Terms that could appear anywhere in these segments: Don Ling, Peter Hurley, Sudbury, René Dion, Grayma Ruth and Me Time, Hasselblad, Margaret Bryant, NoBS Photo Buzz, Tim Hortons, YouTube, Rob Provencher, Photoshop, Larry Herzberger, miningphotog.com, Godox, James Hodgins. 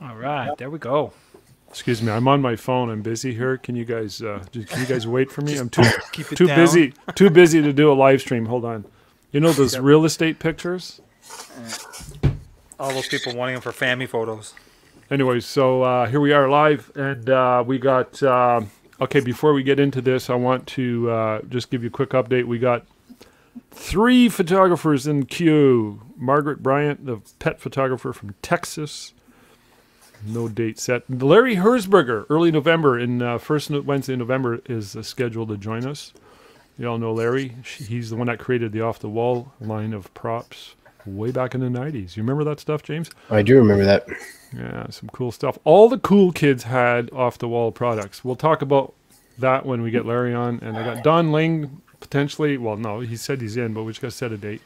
All right, there we go. Excuse me, I'm on my phone. I'm busy here. Can you guys wait for me? I'm too busy to do a live stream. Hold on. You know those real estate pictures? All those people wanting them for family photos. Anyway, so here we are live, and we got. Okay, before we get into this, I want to just give you a quick update. We got 3 photographers in queue. Margaret Bryant, the pet photographer from Texas. No date set. Larry Herzberger, early November, in first Wednesday in November, is scheduled to join us. You all know Larry. He's the one that created the off-the-wall line of props way back in the 90s. You remember that stuff, James? I do remember that. Yeah, some cool stuff. All the cool kids had off-the-wall products. We'll talk about that when we get Larry on. And I got Don Ling, potentially. Well, no, he said he's in, but we just got to set a date.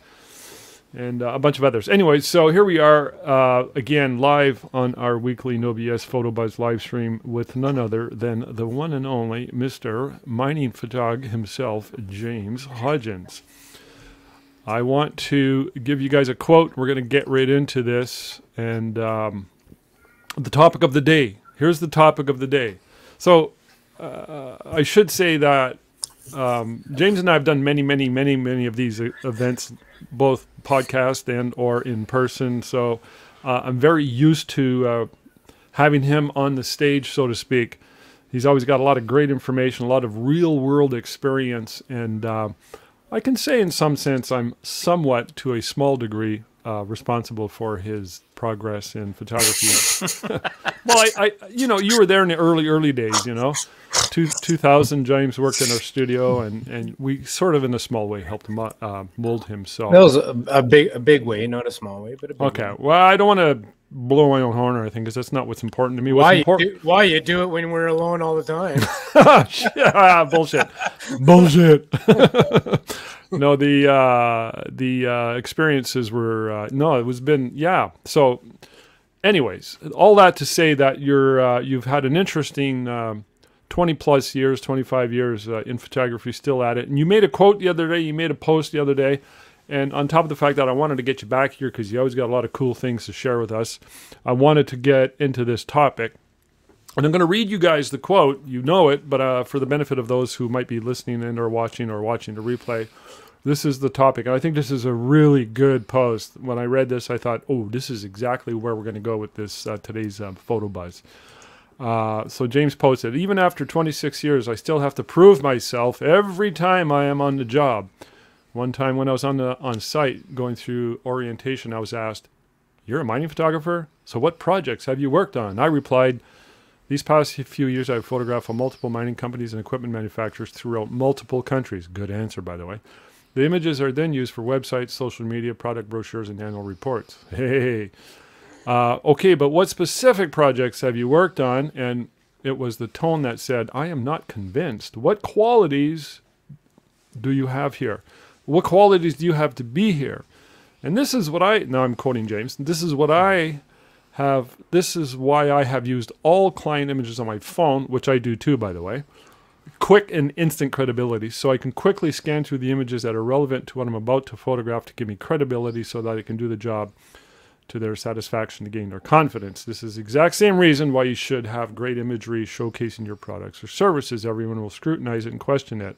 And a bunch of others. Anyway, so here we are again live on our weekly NoBS Photo Buzz live stream with none other than the one and only Mr. Mining Photog himself, James Hodgins. I want to give you guys a quote. We're going to get right into this. And the topic of the day. Here's the topic of the day. So I should say that James and I have done many of these events, both podcast and or in person. So I'm very used to having him on the stage, so to speak. He's always got a lot of great information, a lot of real world experience. And I can say in some sense, I'm somewhat to a small degree responsible for his progress in photography. Well, I you know, you were there in the early days, you know. 2000, James worked in our studio, and we sort of in a small way helped him mold himself. That was a big way, not a small way, but a big way. Well, I don't want to blow my own horn or anything, because that's not what's important to me. Why you do it when we're alone all the time? Bullshit. Bullshit. No, the experiences were no, it was been yeah. So, anyways, all that to say that you're you've had an interesting 20+ years, 25 years in photography, still at it. And you made a quote the other day. You made a post the other day. And on top of the fact that I wanted to get you back here because you always got a lot of cool things to share with us, I wanted to get into this topic. And I'm going to read you guys the quote. You know it, but for the benefit of those who might be listening in or watching the replay, this is the topic. And I think this is a really good post. When I read this, I thought, oh, this is exactly where we're going to go with this today's Photo Buzz. So James posted, even after 26 years, I still have to prove myself every time I am on the job. One time when I was on site going through orientation, I was asked, you're a mining photographer? So what projects have you worked on? I replied, these past few years, I've photographed for multiple mining companies and equipment manufacturers throughout multiple countries. Good answer, by the way. The images are then used for websites, social media, product brochures, and annual reports. Hey. Okay, but what specific projects have you worked on? And it was the tone that said, I am not convinced. What qualities do you have here? What qualities do you have to be here? And this is what now I'm quoting James. This is what I have. This is why I have used all client images on my phone, which I do too, by the way. Quick and instant credibility. So I can quickly scan through the images that are relevant to what I'm about to photograph to give me credibility so that I can do the job to their satisfaction, to gain their confidence. This is the exact same reason why you should have great imagery showcasing your products or services. Everyone will scrutinize it and question it.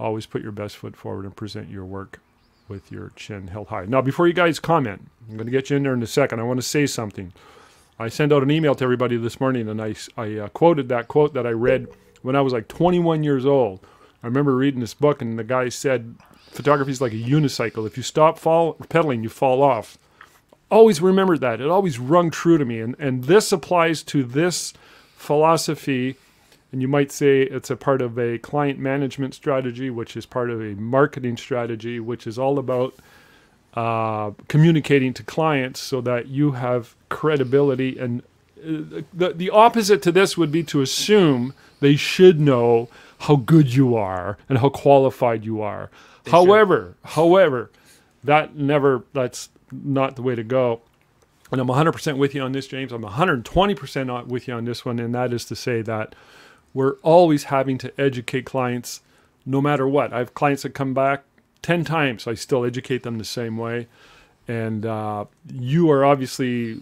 Always put your best foot forward and present your work with your chin held high. Now, before you guys comment, I'm going to get you in there in a second. I want to say something. I sent out an email to everybody this morning, and I quoted that quote that I read when I was like 21 years old. I remember reading this book, and the guy said, photography is like a unicycle. If you stop pedaling, you fall off. Always remembered that. It always rung true to me. And this applies to this philosophy. And you might say it's a part of a client management strategy, which is part of a marketing strategy, which is all about communicating to clients so that you have credibility. And the opposite to this would be to assume they should know how good you are and how qualified you are. However, that's not the way to go. And I'm 100% with you on this, James. I'm 120% with you on this one. And that is to say that we're always having to educate clients no matter what. I have clients that come back 10 times. I still educate them the same way. And you are obviously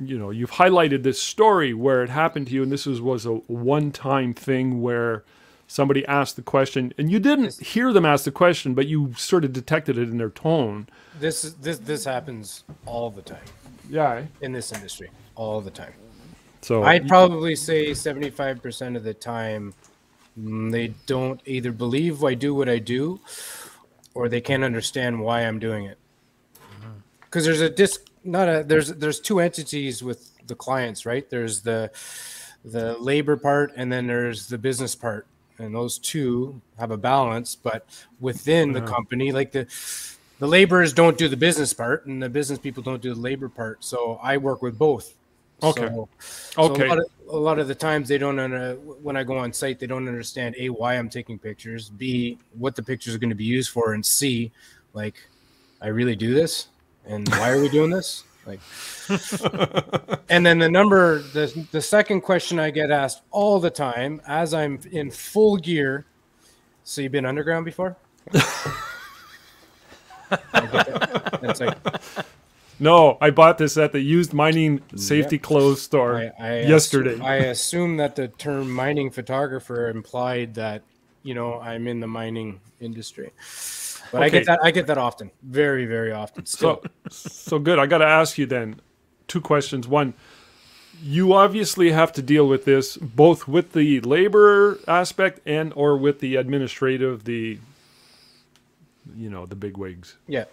you know, you've highlighted this story where it happened to you, and this was a one-time thing where somebody asked the question, and you didn't hear them ask the question, but you sort of detected it in their tone. This happens all the time. Yeah. In this industry, all the time. So I'd probably say 75% of the time, they don't either believe I do what I do, or they can't understand why I'm doing it. Because there's a there's two entities with the clients, right? There's the labor part, and then there's the business part. And those two have a balance, but within the company, like the laborers don't do the business part, and the business people don't do the labor part. So I work with both. Okay. So a lot of the times they don't when I go on site, they don't understand A, why I'm taking pictures, B, what the pictures are going to be used for, and C, like, I really do this, and why are we doing this? Like, and then the second question I get asked all the time as I'm in full gear. So you've been underground before? That's like, no, I bought this at the used mining safety clothes store yesterday. I assume that the term mining photographer implied that, you know, I'm in the mining industry. But I get that often, very, very often. Still. So good. I got to ask you then 2 questions. One, you obviously have to deal with this both with the labor aspect and or with the administrative, the big wigs. Yeah.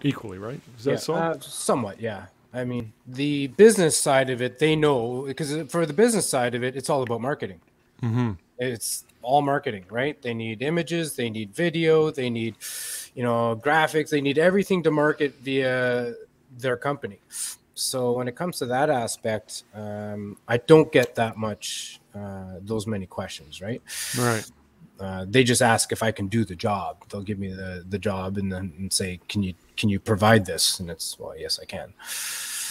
Equally, right? Is that so? Somewhat, yeah. I mean, the business side of it, they know, because for the business side of it, it's all about marketing. Mm-hmm. It's all marketing, right? They need images, they need video, they need, you know, graphics, they need everything to market via their company. So when it comes to that aspect, I don't get that much, those many questions, right? Right. They just ask if I can do the job. They'll give me the job and then say, can you provide this? And it's, well, yes, I can.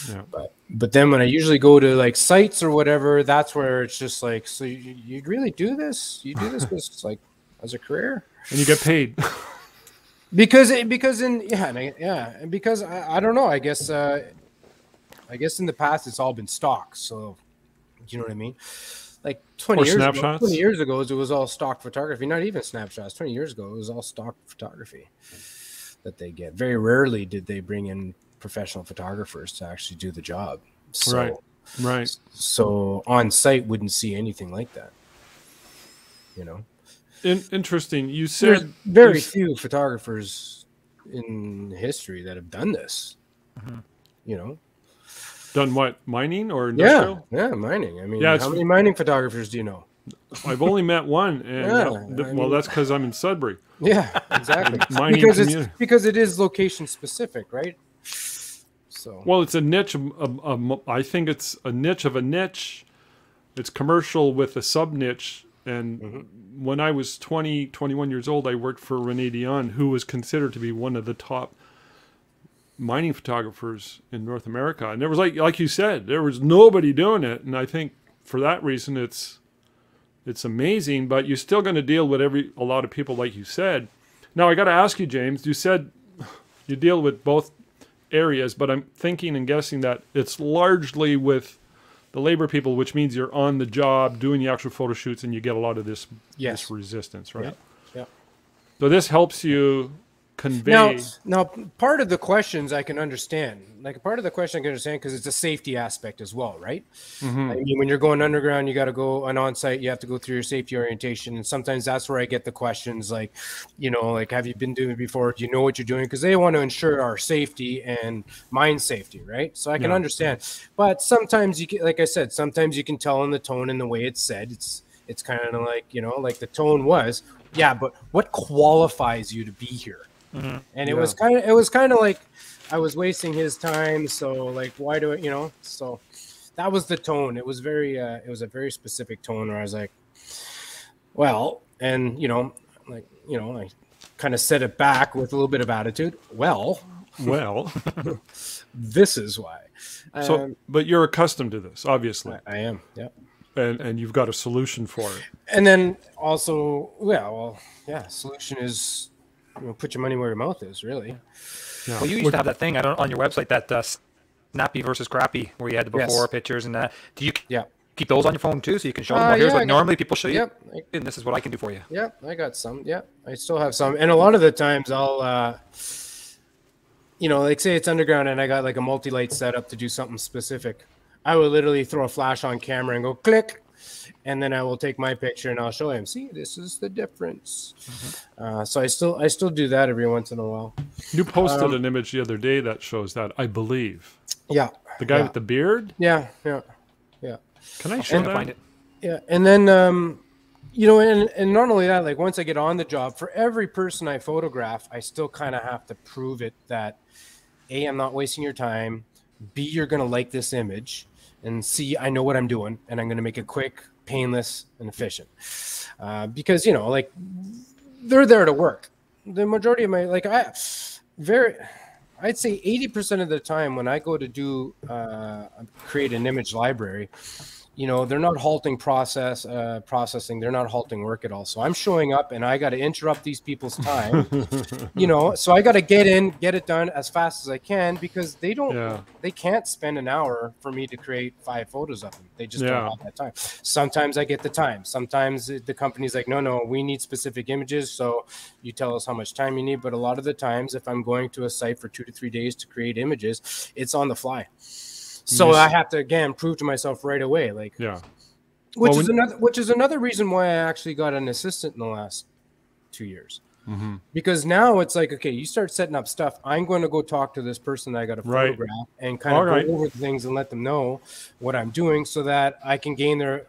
Yeah. But then when I usually go to like sites or whatever, that's where it's just like, so you really do this? You do this just like as a career? And you get paid. Because I don't know, I guess in the past it's all been stock. So you know what I mean? Like 20 years ago, it was all stock photography, not even snapshots. 20 years ago, it was all stock photography that they get. Very rarely did they bring in professional photographers to actually do the job. So, right. So on site wouldn't see anything like that, you know? Interesting. You said there's very few photographers in history that have done this, you know? Done what? Mining or industrial? Yeah, mining. I mean, how many mining photographers do you know? I've only met one, and well, that's because I'm in Sudbury. Yeah, exactly. Because it is location specific, right? So well, it's a niche. I think it's a niche of a niche. It's commercial with a sub niche. And when I was 20, 21 years old, I worked for René Dion, who was considered to be one of the top mining photographers in North America. And there was like you said, there was nobody doing it. And I think for that reason, it's amazing. But you're still going to deal with a lot of people, like you said. Now I got to ask you, James. You said you deal with both areas, but I'm thinking and guessing that it's largely with the labor people, which means you're on the job doing the actual photo shoots, and you get a lot of this, this resistance, right? Yeah. So this helps you convey. Now, part of the questions I can understand. Like part of the question I can understand because it's a safety aspect as well, right? I mean, when you're going underground, you got to go on site. You have to go through your safety orientation, and sometimes that's where I get the questions like, you know, like have you been doing it before? Do you know what you're doing? Because they want to ensure our safety and mine safety, right? So I can understand, but sometimes you can, like I said, sometimes you can tell in the tone and the way it's said. It's kind of like, you know, like the tone was, but what qualifies you to be here? And it was kind of like I was wasting his time. So like, why do I, you know, so that was the tone. It was very, it was a very specific tone where I was like, well, and you know, like, you know, I kind of set it back with a little bit of attitude. Well, this is why. So, but you're accustomed to this, obviously. I am. Yep. And you've got a solution for it. And then also, solution is, you know, put your money where your mouth is, really. Yeah. Well, you used to have that thing on your website, that nappy versus crappy, where you had the before pictures and that. Do you keep those on your phone too, so you can show them? Well, here's what normally people show you, and this is what I can do for you. Yeah, I got some. Yeah, I still have some, and a lot of the times I'll, you know, like say it's underground, and I got like a multi-light setup to do something specific. I will literally throw a flash on camera and go click, and then I will take my picture and I'll show him. See, this is the difference. Mm-hmm. So I still do that every once in a while. You posted an image the other day that shows that, I believe. Yeah. The guy with the beard. Yeah, yeah, yeah. Can I show that? Find it? Yeah, and then you know, and not only that, like once I get on the job, for every person I photograph, I still kind of have to prove it that A, I'm not wasting your time. B, you're gonna like this image. And C, I know what I'm doing, and I'm going to make it quick, painless, and efficient. Because, you know, like, they're there to work. The majority of my, like, I'd say 80% of the time when I go to do, create an image library, you know, they're not halting processing. They're not halting work at all. So I'm showing up, and I got to interrupt these people's time, you know, so I got to get in, get it done as fast as I can, because they don't, they can't spend an hour for me to create 5 photos of them. They just don't have that time. Sometimes I get the time. Sometimes the company's like, no, we need specific images. So you tell us how much time you need. But a lot of the times, if I'm going to a site for 2 to 3 days to create images, it's on the fly. So I have to again prove to myself right away, like which is another reason why I actually got an assistant in the last 2 years, because now it's like, okay, you start setting up stuff. I'm going to go talk to this person that I got to photograph and kind of go over things and let them know what I'm doing, so that I can gain their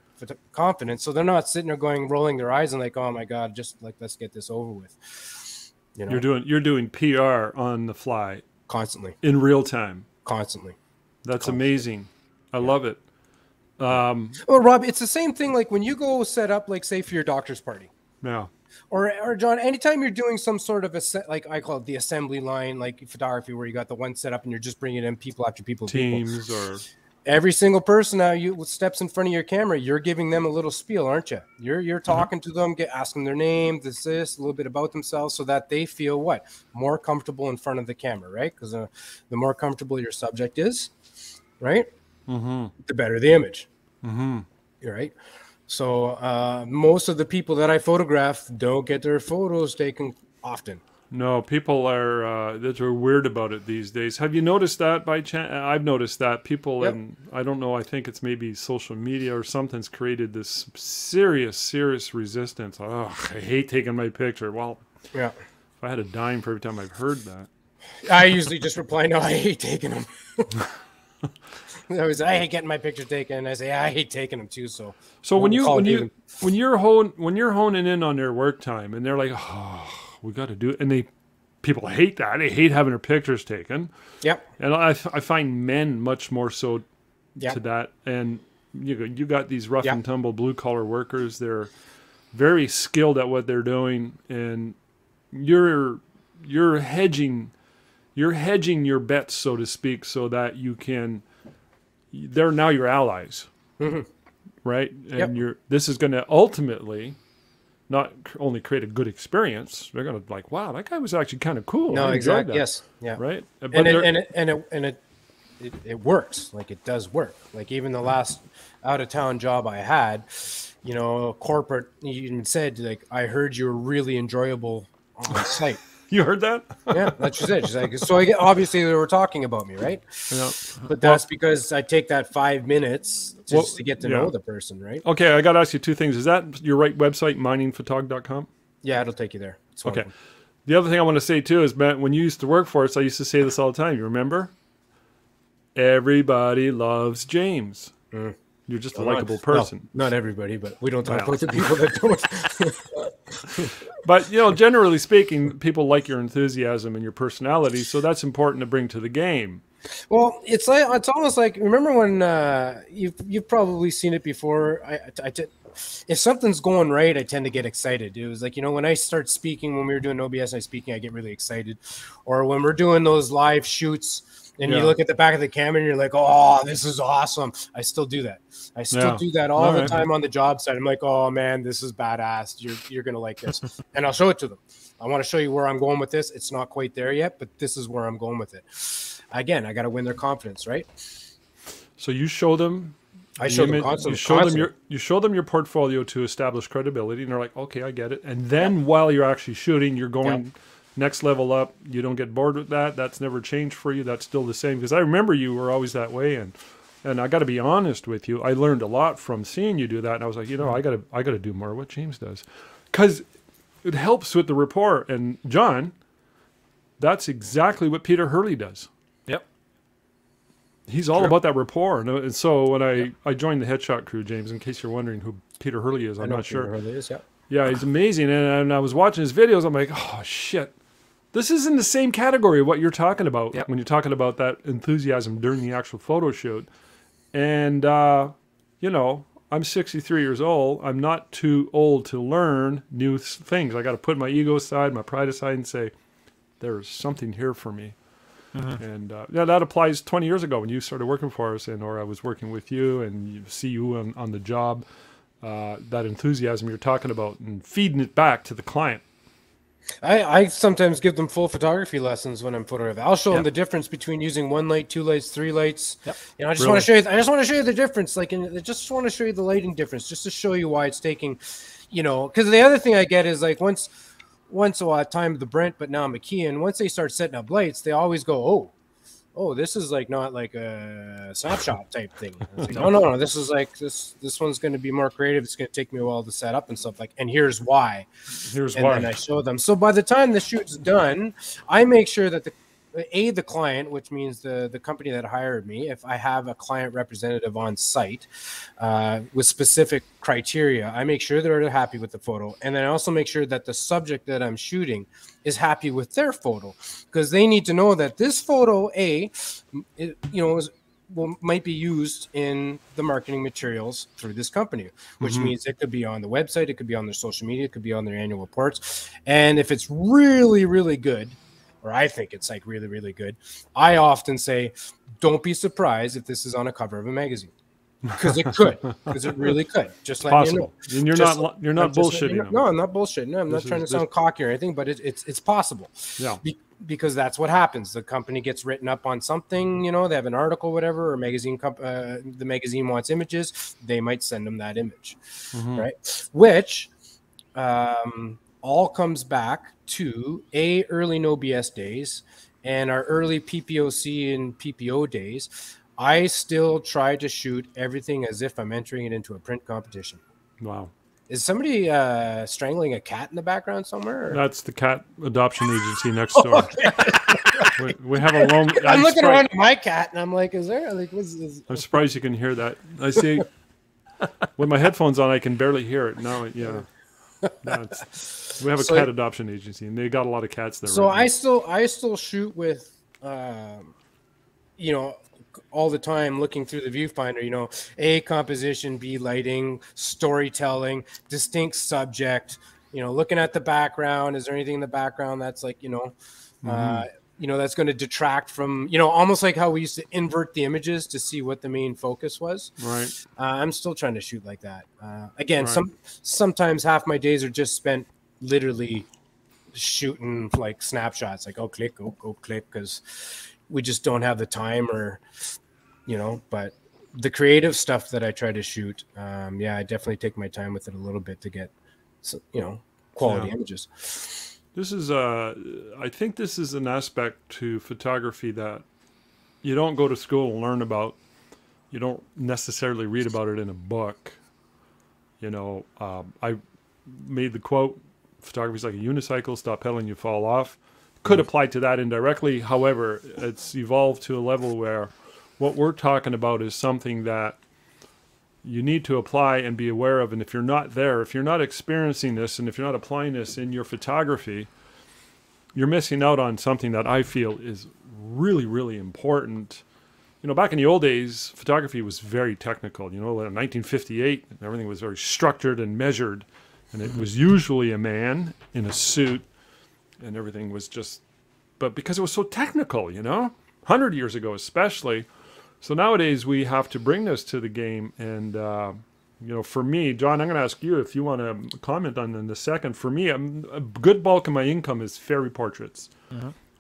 confidence. So they're not sitting there going rolling their eyes and like, oh my God, just like let's get this over with. You know? You're doing PR on the fly constantly in real time constantly. That's amazing. I love it. Well, Rob, it's the same thing. Like when you go set up, like say for your doctor's party. Yeah. Or John, anytime you're doing some sort of a set, like I call it the assembly line, like photography, where you got the one set up and you're just bringing in people after people. Teams or every single person now you steps in front of your camera, you're giving them a little spiel, aren't you? You're talking to them, asking their name, this, a little bit about themselves, so that they feel what more comfortable in front of the camera, right? Because the more comfortable your subject is. Right, the better the image. You're right. So most of the people that I photograph don't get their photos taken often. No, people are they're weird about it these days. Have you noticed that by chance? I've noticed that people and I don't know. I think it's maybe social media or something's created this serious resistance. Oh, I hate taking my picture. Well, if I had a dime for every time I've heard that, I usually just reply, "No, I hate taking them." I hate getting my picture taken, and I say I hate taking them too. So when you're honing in on their work time, and they're like, "Oh, we got to do it," and people hate that. They hate having their pictures taken. Yep. And I find men much more so to that. And you got these rough and tumble blue collar workers. They're very skilled at what they're doing, and you're hedging. You're hedging your bets, so to speak, so that you can. They're now your allies, right? And this is going to ultimately not only create a good experience. They're going to like, wow, that guy was actually kind of cool. No, exactly. Yes, yeah, right. But it works. Like it does work. Like even the last out of town job I had, you know, corporate even said like, I heard you're really enjoyable on site. You heard that? Yeah, that's just it. She's like, so obviously they were talking about me, right? Yeah. But that's because I take that 5 minutes just to get to know the person, right? Okay, I got to ask you 2 things. Is that your right website, miningphotog.com? Yeah, it'll take you there. It's wonderful. The other thing I want to say, too, is, Matt, when you used to work for us, I used to say this all the time. You remember? Everybody loves James. Mm. You're just a likable person. No, not everybody, but we don't talk about the people that don't. But, you know, generally speaking, people like your enthusiasm and your personality, so that's important to bring to the game. Well, it's like, it's almost like, remember when you've probably seen it before. If something's going right, I tend to get excited. It was like, you know, when I start speaking, when we were doing NoBS and I speaking, I get really excited. Or when we're doing those live shoots, and you look at the back of the camera and you're like, oh, this is awesome. I still do that. I still do that all the time on the job site. I'm like, oh, man, this is badass. You're going to like this. And I'll show it to them. I want to show you where I'm going with this. It's not quite there yet, but this is where I'm going with it. again, I got to win their confidence, right? So you show them. You show them your portfolio to establish credibility, and they're like, okay, I get it. And then while you're actually shooting, you're going next level up. You don't get bored with that. That's never changed for you. That's still the same. Because I remember you were always that way. And I got to be honest with you, I learned a lot from seeing you do that. And I was like, you know, I got to do more of what James does, because it helps with the rapport. And John, that's exactly what Peter Hurley does. He's all about that rapport. And so when I joined the Headshot crew, James, in case you're wondering who Peter Hurley is, I'm not sure. Peter Hurley is, yeah, he's amazing. And I was watching his videos. I'm like, oh, shit. This is in the same category of what you're talking about when you're talking about that enthusiasm during the actual photo shoot. And, you know, I'm 63 years old. I'm not too old to learn new things. I got to put my ego aside, my pride aside, and say, there's something here for me. And yeah, that applies 20 years ago when you started working for us, and or I was working with you, and you see you on the job, that enthusiasm you're talking about and feeding it back to the client. I sometimes give them full photography lessons when I'm photographing. I'll show them the difference between using 1 light, 2 lights, 3 lights. You know, I just want to show you. I just want to show you the difference. Like, and I just want to show you the lighting difference, just to show you why it's taking, you know. Because the other thing I get is like once a lot of time the Brent, but now I'm a Key. And once they start setting up lights, they always go, oh, this is like not like a snapshot type thing. Like, no, this is like this one's going to be more creative. It's going to take me a while to set up and stuff like. And here's why. And then I show them. So by the time the shoot's done, I make sure that the client, which means the company that hired me, if I have a client representative on site with specific criteria, I make sure they're happy with the photo. And then I also make sure that the subject that I'm shooting is happy with their photo, because they need to know that this photo, might be used in the marketing materials through this company, which means it could be on the website, it could be on their social media, it could be on their annual reports. And if it's really, really good, or I think it's like really, really good, I often say, don't be surprised if this is on a cover of a magazine, because it could, because it really could. Just let me know. And you're not bullshitting. No, I'm not bullshitting. No, I'm not trying to sound cocky or anything, but it's possible. Yeah. Because that's what happens. The company gets written up on something, you know, they have an article, whatever, or magazine. The magazine wants images. They might send them that image, right? Which, all comes back to early NoBS days and our early PPOC and PPO days. I still try to shoot everything as if I'm entering it into a print competition. Wow. Is somebody strangling a cat in the background somewhere? Or? That's the cat adoption agency next door. Okay. we have a long... I'm looking around at my cat and I'm like, is there... Like, what's this? I'm surprised you can hear that. I see... With my headphones on, I can barely hear it. Now, yeah. No, we have a cat adoption agency, and they got a lot of cats there. So right I still shoot with, you know, all the time looking through the viewfinder. You know, A, composition, B, lighting, storytelling, distinct subject. You know, looking at the background. Is there anything in the background that's like, you know, you know, that's going to detract from, you know, almost like how we used to invert the images to see what the main focus was. Right. I'm still trying to shoot like that. Again, sometimes half my days are just spent literally shooting like snapshots, like, oh, click, because we just don't have the time or, you know, but the creative stuff that I try to shoot, yeah, I definitely take my time with it a little bit to get, you know, quality images. This is, I think this is an aspect to photography that you don't go to school and learn about. You don't necessarily read about it in a book. You know, I made the quote, photography's like a unicycle, stop pedaling, you fall off. Could apply to that indirectly. However, it's evolved to a level where what we're talking about is something that you need to apply and be aware of. And if you're not there, if you're not experiencing this, and if you're not applying this in your photography, you're missing out on something that I feel is really, really important. You know, back in the old days, photography was very technical. You know, in 1958, everything was very structured and measured. And it was usually a man in a suit, and everything was just, but because it was so technical, you know, 100 years ago especially. So nowadays we have to bring this to the game, and you know, for me, John, I'm going to ask you if you want to comment on in a second. For me, a good bulk of my income is fairy portraits,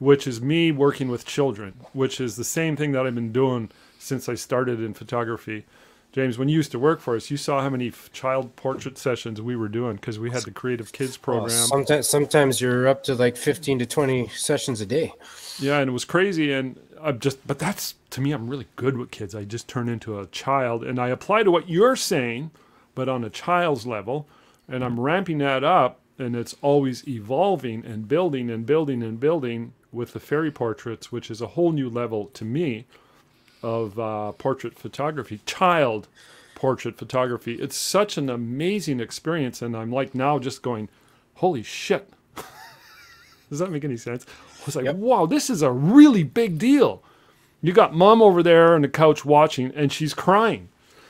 which is me working with children, which is the same thing that I've been doing since I started in photography. James, when you used to work for us, you saw how many child portrait sessions we were doing because we had the Creative Kids program. Well, sometimes you're up to like 15 to 20 sessions a day. Yeah, and it was crazy. And I'm just, but that's, to me, I'm really good with kids. I just turn into a child and I apply to what you're saying, but on a child's level. And I'm ramping that up, and it's always evolving and building and building and building with the fairy portraits, which is a whole new level to me of portrait photography, child portrait photography. It's such an amazing experience, and I'm like now just going, holy shit. Does that make any sense? I was like, yep. Wow, this is a really big deal. You got mom over there on the couch watching, and she's crying.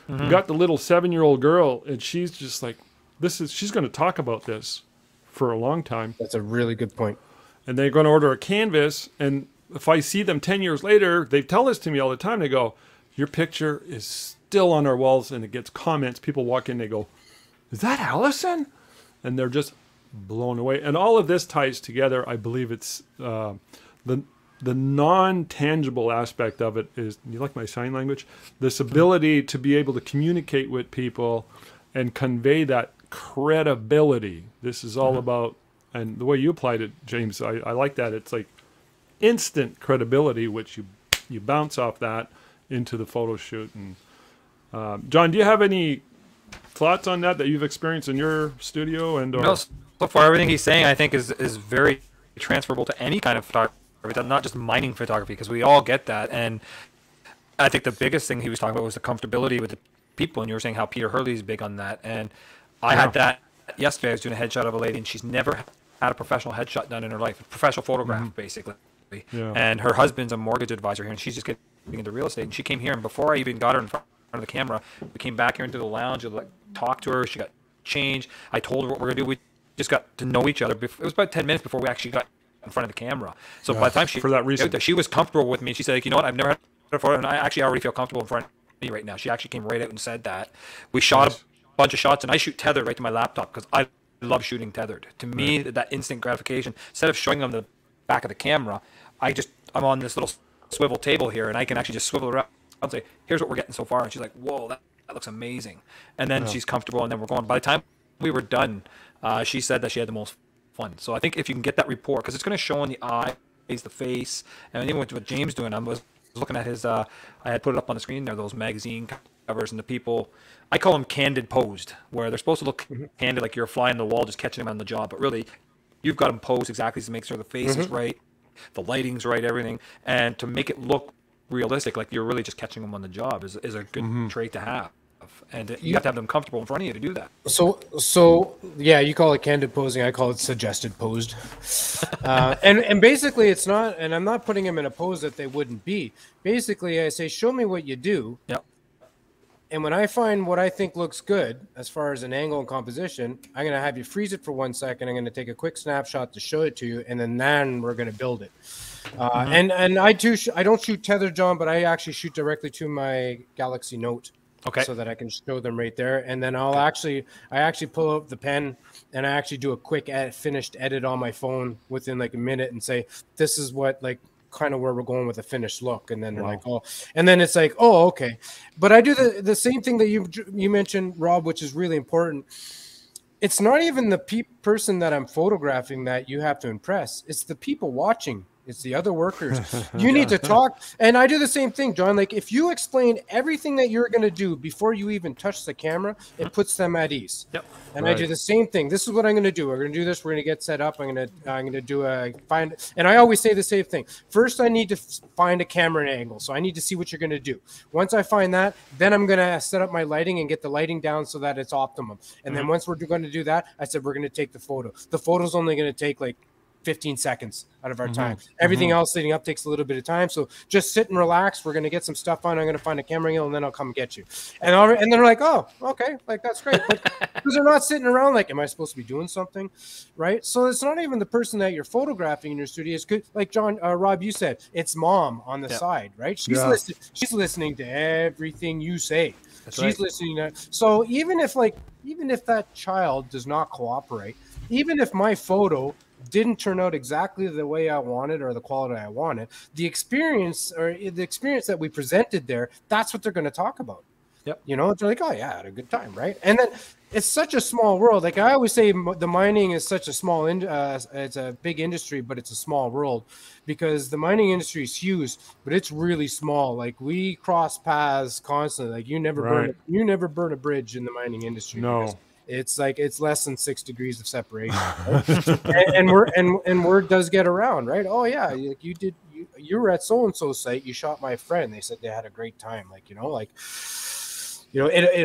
Mm-hmm. You got the little 7-year-old girl, and she's just like, this is, she's going to talk about this for a long time. That's a really good point. And they're going to order a canvas, and if I see them 10 years later, they tell this to me all the time. They go, your picture is still on our walls, and it gets comments. People walk in, they go, is that Allison? And they're just blown away. And all of this ties together. I believe it's the non-tangible aspect of it is, you like my sign language? This ability to be able to communicate with people and convey that credibility. This is all about, and the way you applied it, James, I like that. It's like, instant credibility, which you bounce off that into the photo shoot. And John, do you have any thoughts on that you've experienced in your studio? And or? No, so far everything he's saying I think is very transferable to any kind of photography, not just mining photography, because we all get that. And I think the biggest thing he was talking about was the comfortability with the people, and you were saying how Peter Hurley is big on that. And I had that yesterday. I was doing a headshot of a lady, and she's never had a professional headshot done in her life, a professional photograph basically. Yeah. And her husband's a mortgage advisor here, and she's just getting into real estate. And she came here, and before I even got her in front of the camera, we came back here into the lounge. I like, talked to her. She got changed. I told her what we're going to do. We just got to know each other. It was about 10 minutes before we actually got in front of the camera. So by the time she was comfortable with me, she said, like, you know what, I've never had a photo, and I actually already feel comfortable in front of me right now. She actually came right out and said that. We shot a bunch of shots, and I shoot tethered right to my laptop because I love shooting tethered. To me, that instant gratification, instead of showing them the back of the camera, I'm on this little swivel table here, and I can actually just swivel around and say, here's what we're getting so far. And she's like, whoa, that looks amazing. And then she's comfortable, and then we're going. By the time we were done, she said that she had the most fun. So I think if you can get that rapport, because it's going to show in the eyes, the face, and even with what James doing, I was looking at his I had put it up on the screen there, those magazine covers, and the people, I call them candid posed, where they're supposed to look candid, like you're a fly on the wall just catching them on the job, but really you've got them posed exactly to make sure the face is right, the lighting's right, everything, and to make it look realistic, like you're really just catching them on the job is a good trait to have. And you have to have them comfortable in front of you to do that. So yeah, you call it candid posing, I call it suggested posed. and basically it's not, and I'm not putting them in a pose that they wouldn't be. Basically I say, show me what you do. Yep. And when I find what I think looks good, as far as an angle and composition, I'm going to have you freeze it for 1 second. I'm going to take a quick snapshot to show it to you. And then we're going to build it. And I don't shoot tethered, John, but I actually shoot directly to my Galaxy Note. Okay. So that I can show them right there. And then I actually pull out the pen and I actually do a quick finished edit on my phone within like a minute and say, this is what, like, kind of where we're going with a finished look. And then they're like, oh, and then it's like, oh, okay. But I do the same thing that you mentioned, Rob, which is really important. It's not even the person that I'm photographing that you have to impress. It's the people watching. It's the other workers. You need to talk. And I do the same thing, John. Like, if you explain everything that you're going to do before you even touch the camera, it puts them at ease. Yep. And I do the same thing. This is what I'm going to do. We're going to do this. We're going to get set up. I'm going to do a find. And I always say the same thing. First, I need to find a camera and angle. So I need to see what you're going to do. Once I find that, then I'm going to set up my lighting and get the lighting down so that it's optimum. And then once we're going to do that, I said, we're going to take the photo. The photo's only going to take like 15 seconds out of our time. Everything else leading up takes a little bit of time. So just sit and relax. We're going to get some stuff on. I'm going to find a camera angle, and then I'll come get you. And they're like, oh, okay. Like, that's great. Because they're not sitting around like, am I supposed to be doing something? Right? So it's not even the person that you're photographing in your studio. It's good. Like John, Rob, you said, it's mom on the side, right? She's listening to everything you say. That's she's listening to. So even if that child does not cooperate, even if my photo didn't turn out exactly the way I wanted or the quality I wanted, the experience or the experience that we presented there, that's what they're going to talk about. Yep. You know, it's like, oh yeah, I had a good time, right? And then it's such a small world. Like I always say, the mining is such a small, it's a big industry, but it's a small world because the mining industry is huge, but it's really small. Like we cross paths constantly. Like you never burn, you never burn a bridge in the mining industry. No. It's like it's less than 6 degrees of separation, right? and word does get around, right? Oh yeah, like you did, you were at so and so site, you shot my friend. They said they had a great time, like it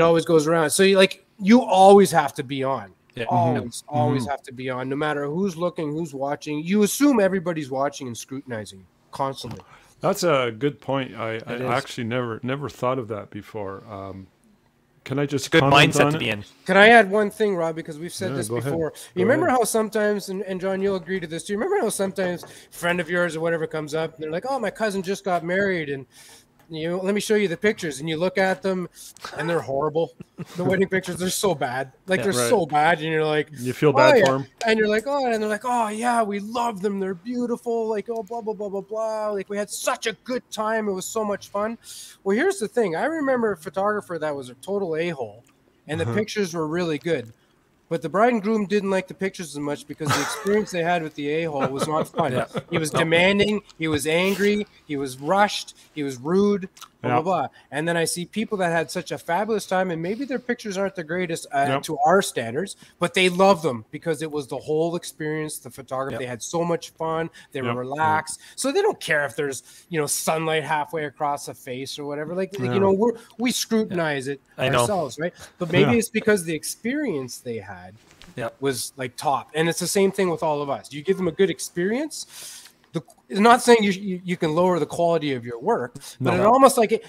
always goes around. So you always have to be on, yeah. always have to be on, no matter who's looking, who's watching. You assume everybody's watching and scrutinizing constantly. That's a good point. I actually never thought of that before. Can I just good mindset to be in? Can I add one thing, Rob? Because we've said this before. You remember how sometimes, and John, you'll agree to this. Do you remember how sometimes a friend of yours or whatever comes up, and they're like, "Oh, my cousin just got married," and let me show you the pictures, and you look at them, and they're horrible. The wedding pictures—they're so bad, so bad, and you're like, you feel bad for them, and you're like, oh, and they're like, oh yeah, we love them, they're beautiful, like oh blah blah blah blah blah, like we had such a good time, it was so much fun. Well, here's the thing: I remember a photographer that was a total a-hole, and the pictures were really good. But the bride and groom didn't like the pictures as much because the experience they had with the a-hole was not fun. Yeah. He was demanding. He was angry. He was rushed. He was rude, blah, blah, blah. And then I see people that had such a fabulous time, and maybe their pictures aren't the greatest to our standards, but they love them because it was the whole experience, the photography. Yep. They had so much fun. They were relaxed. Yep. So they don't care if there's, sunlight halfway across a face or whatever. We scrutinize it ourselves, right? But maybe it's because the experience they had was like top, and it's the same thing with all of us. You give them a good experience. It's not saying you can lower the quality of your work, but it almost like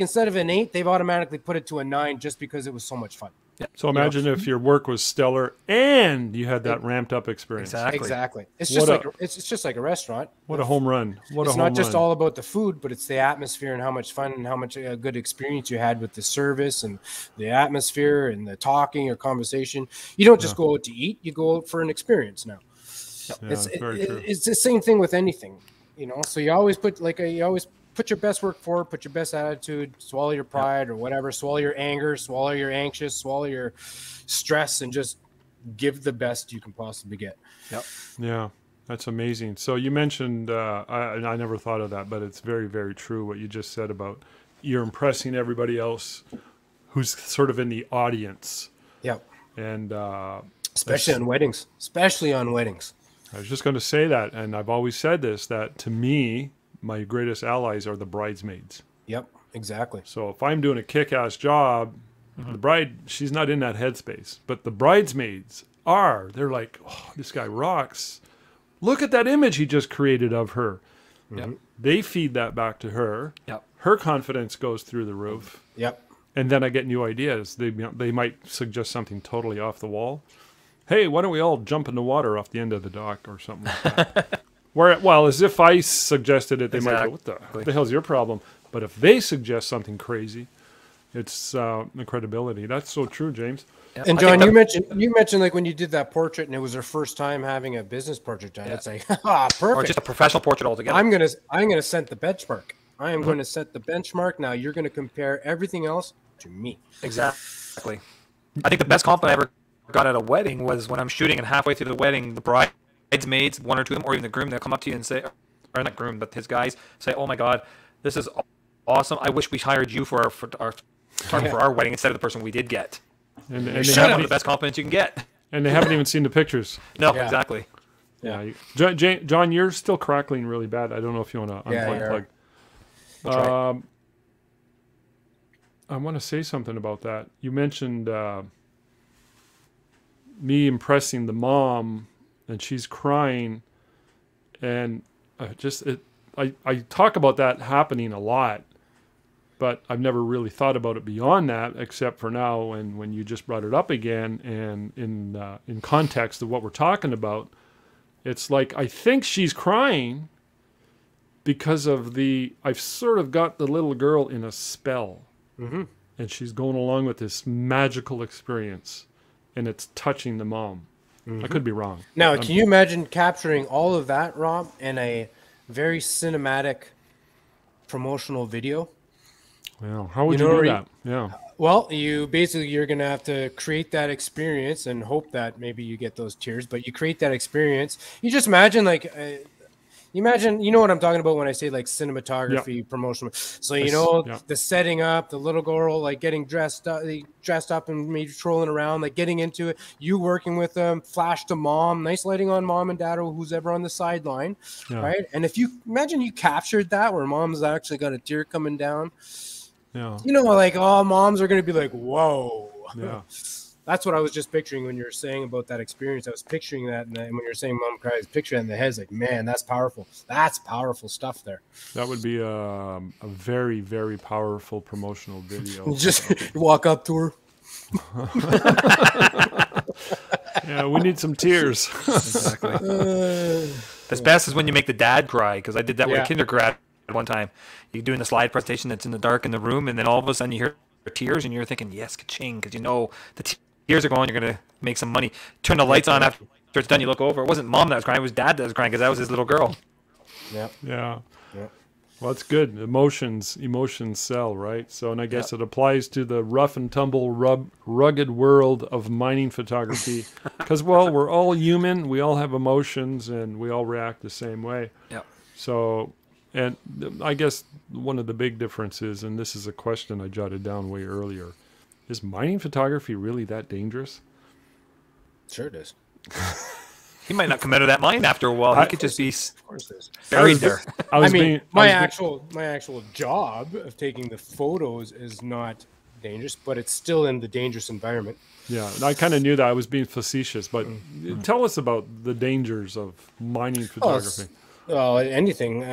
instead of an 8, they've automatically put it to a 9 just because it was so much fun. Yeah. So imagine if your work was stellar and you had that ramped up experience. Exactly. It's just like a restaurant. What a home run! It's not just all about the food, but it's the atmosphere and how much fun and how much good experience you had with the service and the atmosphere and the talking or conversation. You don't just go out to eat; you go out for an experience now. Yeah, it's the same thing with anything, so you always put put your best work forward, put your best attitude, swallow your pride or whatever, swallow your anger, swallow your anxious, swallow your stress, and just give the best you can possibly get. Yeah, that's amazing. So you mentioned, I never thought of that, but it's very, very true what you just said about you're impressing everybody else who's sort of in the audience. Yeah. And especially on weddings. I was just going to say that, and I've always said this, that to me, my greatest allies are the bridesmaids. Yep, exactly. So if I'm doing a kick-ass job, the bride, she's not in that headspace, but the bridesmaids are. They're like, oh, this guy rocks. Look at that image he just created of her. Yep. They feed that back to her. Yep. Her confidence goes through the roof. Yep. And then I get new ideas. They might suggest something totally off the wall. Hey, why don't we all jump in the water off the end of the dock or something like that? Well, as if I suggested it, they might go, what the hell's your problem? But if they suggest something crazy, it's the credibility. That's so true, James. Yeah. And John, you mentioned like when you did that portrait and it was her first time having a business portrait done. Yeah. It's like, ah, perfect. Or just a professional portrait altogether. I'm gonna set the benchmark. I am going to set the benchmark. Now you're going to compare everything else to me. Exactly. I think the best compliment I ever got at a wedding was when I'm shooting and halfway through the wedding, the bridesmaids, one or two of them, or even the groom, they'll come up to you and say, or not groom, but his guys say, oh my God, this is awesome. I wish we hired you for our wedding instead of the person we did get. And that's one of the best compliments you can get. And they haven't even seen the pictures. No, exactly. Yeah. John, you're still crackling really bad. I don't know if you want to unplug. We'll try. I want to say something about that. You mentioned me impressing the mom, and she's crying, and I talk about that happening a lot, but I've never really thought about it beyond that, except for now and when you just brought it up again, and in context of what we're talking about, it's like I think she's crying because of I've sort of got the little girl in a spell, and she's going along with this magical experience, and it's touching the mom. Mm-hmm. I could be wrong. Now, can you imagine capturing all of that, Rob, in a very cinematic promotional video? Well, how would you do that? Yeah. Well, you basically, you're going to have to create that experience and hope that maybe you get those tears, but you create that experience. You just imagine, like, you know what I'm talking about when I say, like, cinematography, promotional. So, you know, the setting up, the little girl, like, getting dressed up and maybe trolling around, like, getting into it, you working with them, flash to mom, nice lighting on mom and dad or who's ever on the sideline, right? And if you imagine you captured that where mom's actually got a tear coming down. Yeah. You know, like, all moms are going to be like, whoa. Yeah. That's what I was just picturing when you were saying about that experience. I was picturing that, and when you were saying mom cries, picture that in the head's like, man, that's powerful. That's powerful stuff there. That would be a very, very powerful promotional video. Just walk up to her. Yeah, we need some tears. Exactly. As best is when you make the dad cry, because I did that with kindergarten one time. You're doing the slide presentation that's in the dark in the room, and then all of a sudden you hear tears, and you're thinking, yes, ka-ching, because you know the tears are going, you're going to make some money. Turn the lights on after it's done, you look over. It wasn't mom that was crying, it was dad that was crying because that was his little girl. Yeah. Yeah. Yeah. Well, that's good. Emotions sell, right? So, and I guess it applies to the rough and tumble, rugged world of mining photography because, well, we're all human. We all have emotions and we all react the same way. Yeah. So, and I guess one of the big differences, and this is a question I jotted down way earlier, is mining photography really that dangerous? Sure it is. He might not come out of that mine after a while. He could just be buried there. I mean, my actual job of taking the photos is not dangerous, but it's still in the dangerous environment. Yeah, and I kind of knew that. I was being facetious, but tell us about the dangers of mining photography. Well, anything.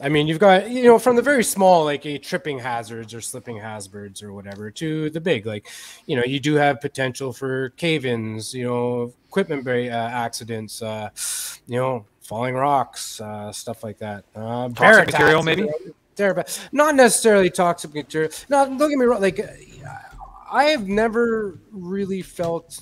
I mean, you've got, you know, from the very small, like a tripping hazards or slipping hazards or whatever, to the big, like, you know, you do have potential for cave-ins, you know, equipment accidents, you know, falling rocks, stuff like that. Toxic material, maybe? Not necessarily toxic material. No, don't get me wrong. Like, I have never really felt,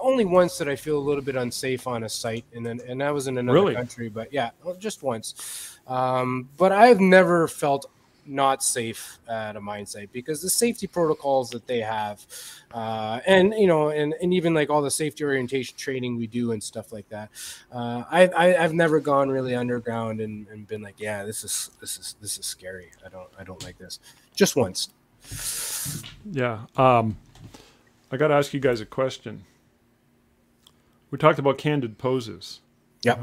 only once that I feel a little bit unsafe on a site, and then I was in another country, but yeah, just once. But I've never felt not safe at a mine site because the safety protocols that they have, and you know, and even like all the safety orientation training we do and stuff like that. I've never gone really underground and been like, yeah, this is scary. I don't like this. Just once. Yeah. I got to ask you guys a question. We talked about candid poses. Yeah.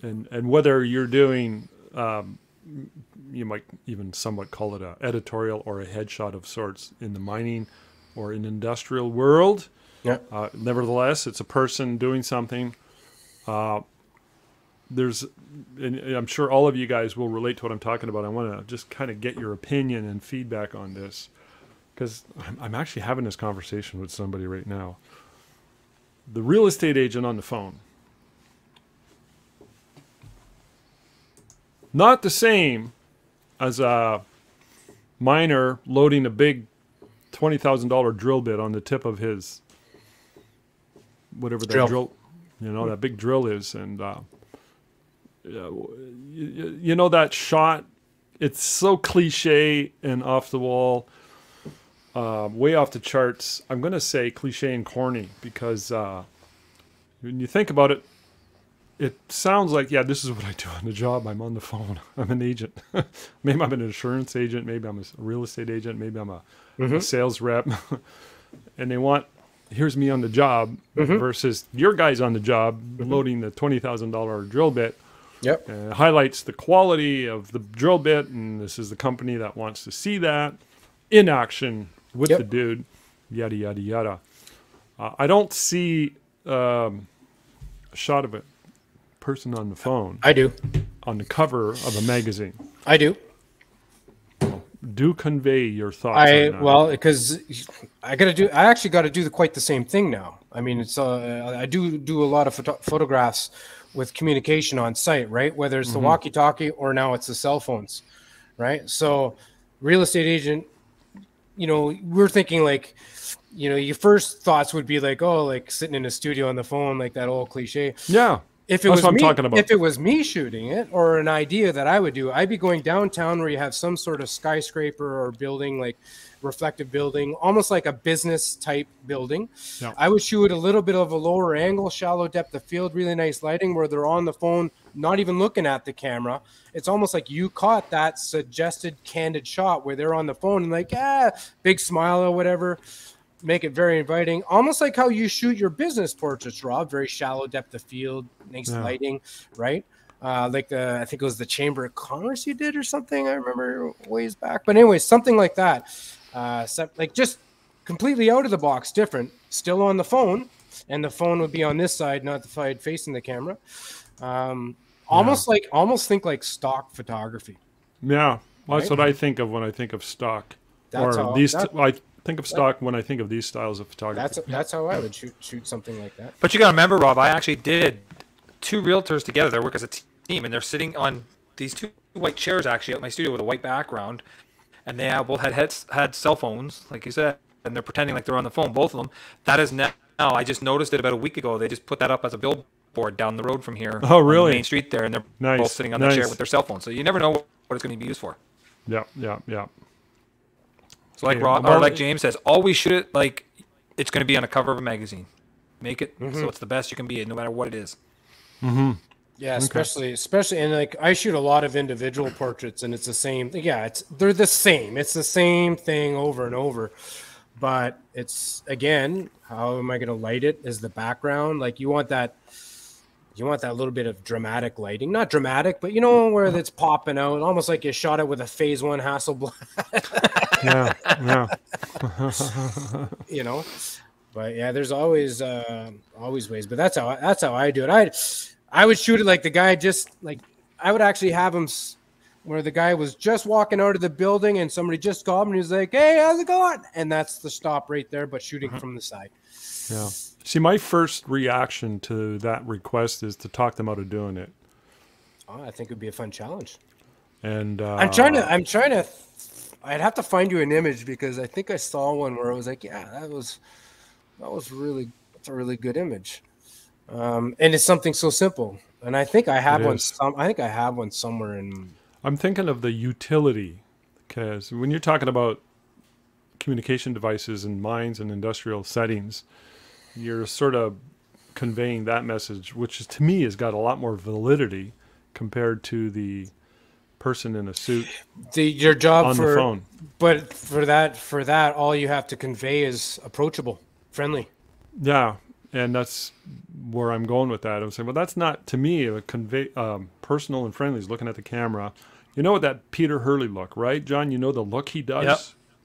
And whether you're doing, you might even somewhat call it an editorial or a headshot of sorts in the mining or in industrial world. Yeah. Nevertheless, it's a person doing something. And I'm sure all of you guys will relate to what I'm talking about. I want to just kind of get your opinion and feedback on this, because I'm actually having this conversation with somebody right now. The real estate agent on the phone. Not the same as a miner loading a big $20,000 drill bit on the tip of his, whatever that drill, you know, that big drill is. And, you know, that shot, it's so cliche and off the wall. Way off the charts. I'm going to say cliche and corny because when you think about it, it sounds like, yeah, this is what I do on the job. I'm on the phone. I'm an agent. Maybe I'm an insurance agent. Maybe I'm a real estate agent. Maybe I'm a sales rep. And they want, here's me on the job versus your guys on the job loading the $20,000 drill bit. Yep. It highlights the quality of the drill bit, and this is the company that wants to see that in action with the dude, yada, yada, yada. I don't see a shot of a person on the phone. I do. On the cover of a magazine. I do. Do convey your thoughts. Well, because I actually got to do quite the same thing now. I mean, it's I do a lot of photographs with communication on site, right? Whether it's the walkie-talkie or now it's the cell phones, right? So real estate agent you know, we're thinking like, you know, your first thoughts would be like, oh, like sitting in a studio on the phone, like that old cliche. Yeah. If it was me, if it was me shooting it or an idea that I would do, I'd be going downtown where you have some sort of skyscraper or building, like reflective building, almost like a business type building. Yeah. I would shoot a little bit of a lower angle, shallow depth of field, really nice lighting where they're on the phone, not even looking at the camera. It's almost like you caught that suggested candid shot where they're on the phone and like, ah, big smile or whatever. Make it very inviting, almost like how you shoot your business portraits, Rob. Very shallow depth of field, nice lighting, right? Like the, I think it was the Chamber of Commerce you did or something. I remember ways back, but anyway, something like that. Like just completely out of the box, different. Still on the phone, and the phone would be on this side, not the side facing the camera. Almost think like stock photography. Yeah, well, that's what I think of when I think of stock. That's or these like. Think of stock when I think of these styles of photography. That's how I would shoot something like that. But you got to remember, Rob, I actually did two realtors together. They work as a team, and they're sitting on these two white chairs actually at my studio with a white background, and they both had cell phones, like you said, and they're pretending like they're on the phone, both of them. That is now. I just noticed it about a week ago. They just put that up as a billboard down the road from here. Oh, really? On the main street there, and they're both sitting on the chair with their cell phone. So you never know what it's going to be used for. Yeah, yeah, yeah. So like Rob, or like James says, always shoot it like it's going to be on a cover of a magazine. Make it so it's the best you can be, no matter what it is. Mm-hmm. Yeah, okay. especially, and like I shoot a lot of individual portraits, and it's the same. Yeah, they're the same. It's the same thing over and over. But it's again, how am I going to light it? Is the background like you want that? You want that little bit of dramatic lighting, not dramatic, but you know where that's popping out, almost like you shot it with a phase one Hasselblad. Yeah, yeah. You know, but yeah, there's always ways. But that's how I do it. I would shoot it like the guy just like I would actually have him where the guy was just walking out of the building and somebody just called him and he was like, "Hey, how's it going?" And that's the stop right there, but shooting from the side. Yeah. See, my first reaction to that request is to talk them out of doing it. Oh, I think it would be a fun challenge. And I'm trying to. I'd have to find you an image because I think I saw one where I was like, "Yeah, that was really, that's a really good image," and it's something so simple. And I think I have one. I think I have one somewhere in. I'm thinking of the utility, because when you're talking about communication devices and mines and industrial settings, you're sort of conveying that message, which is, to me has got a lot more validity compared to the person in a suit. Your job on the phone. But for that, all you have to convey is approachable, friendly. Yeah, and that's where I'm going with that. I'm saying, well, that's not to me a personal and friendly is looking at the camera. You know what that Peter Hurley look, right, John? You know the look he does. Yep.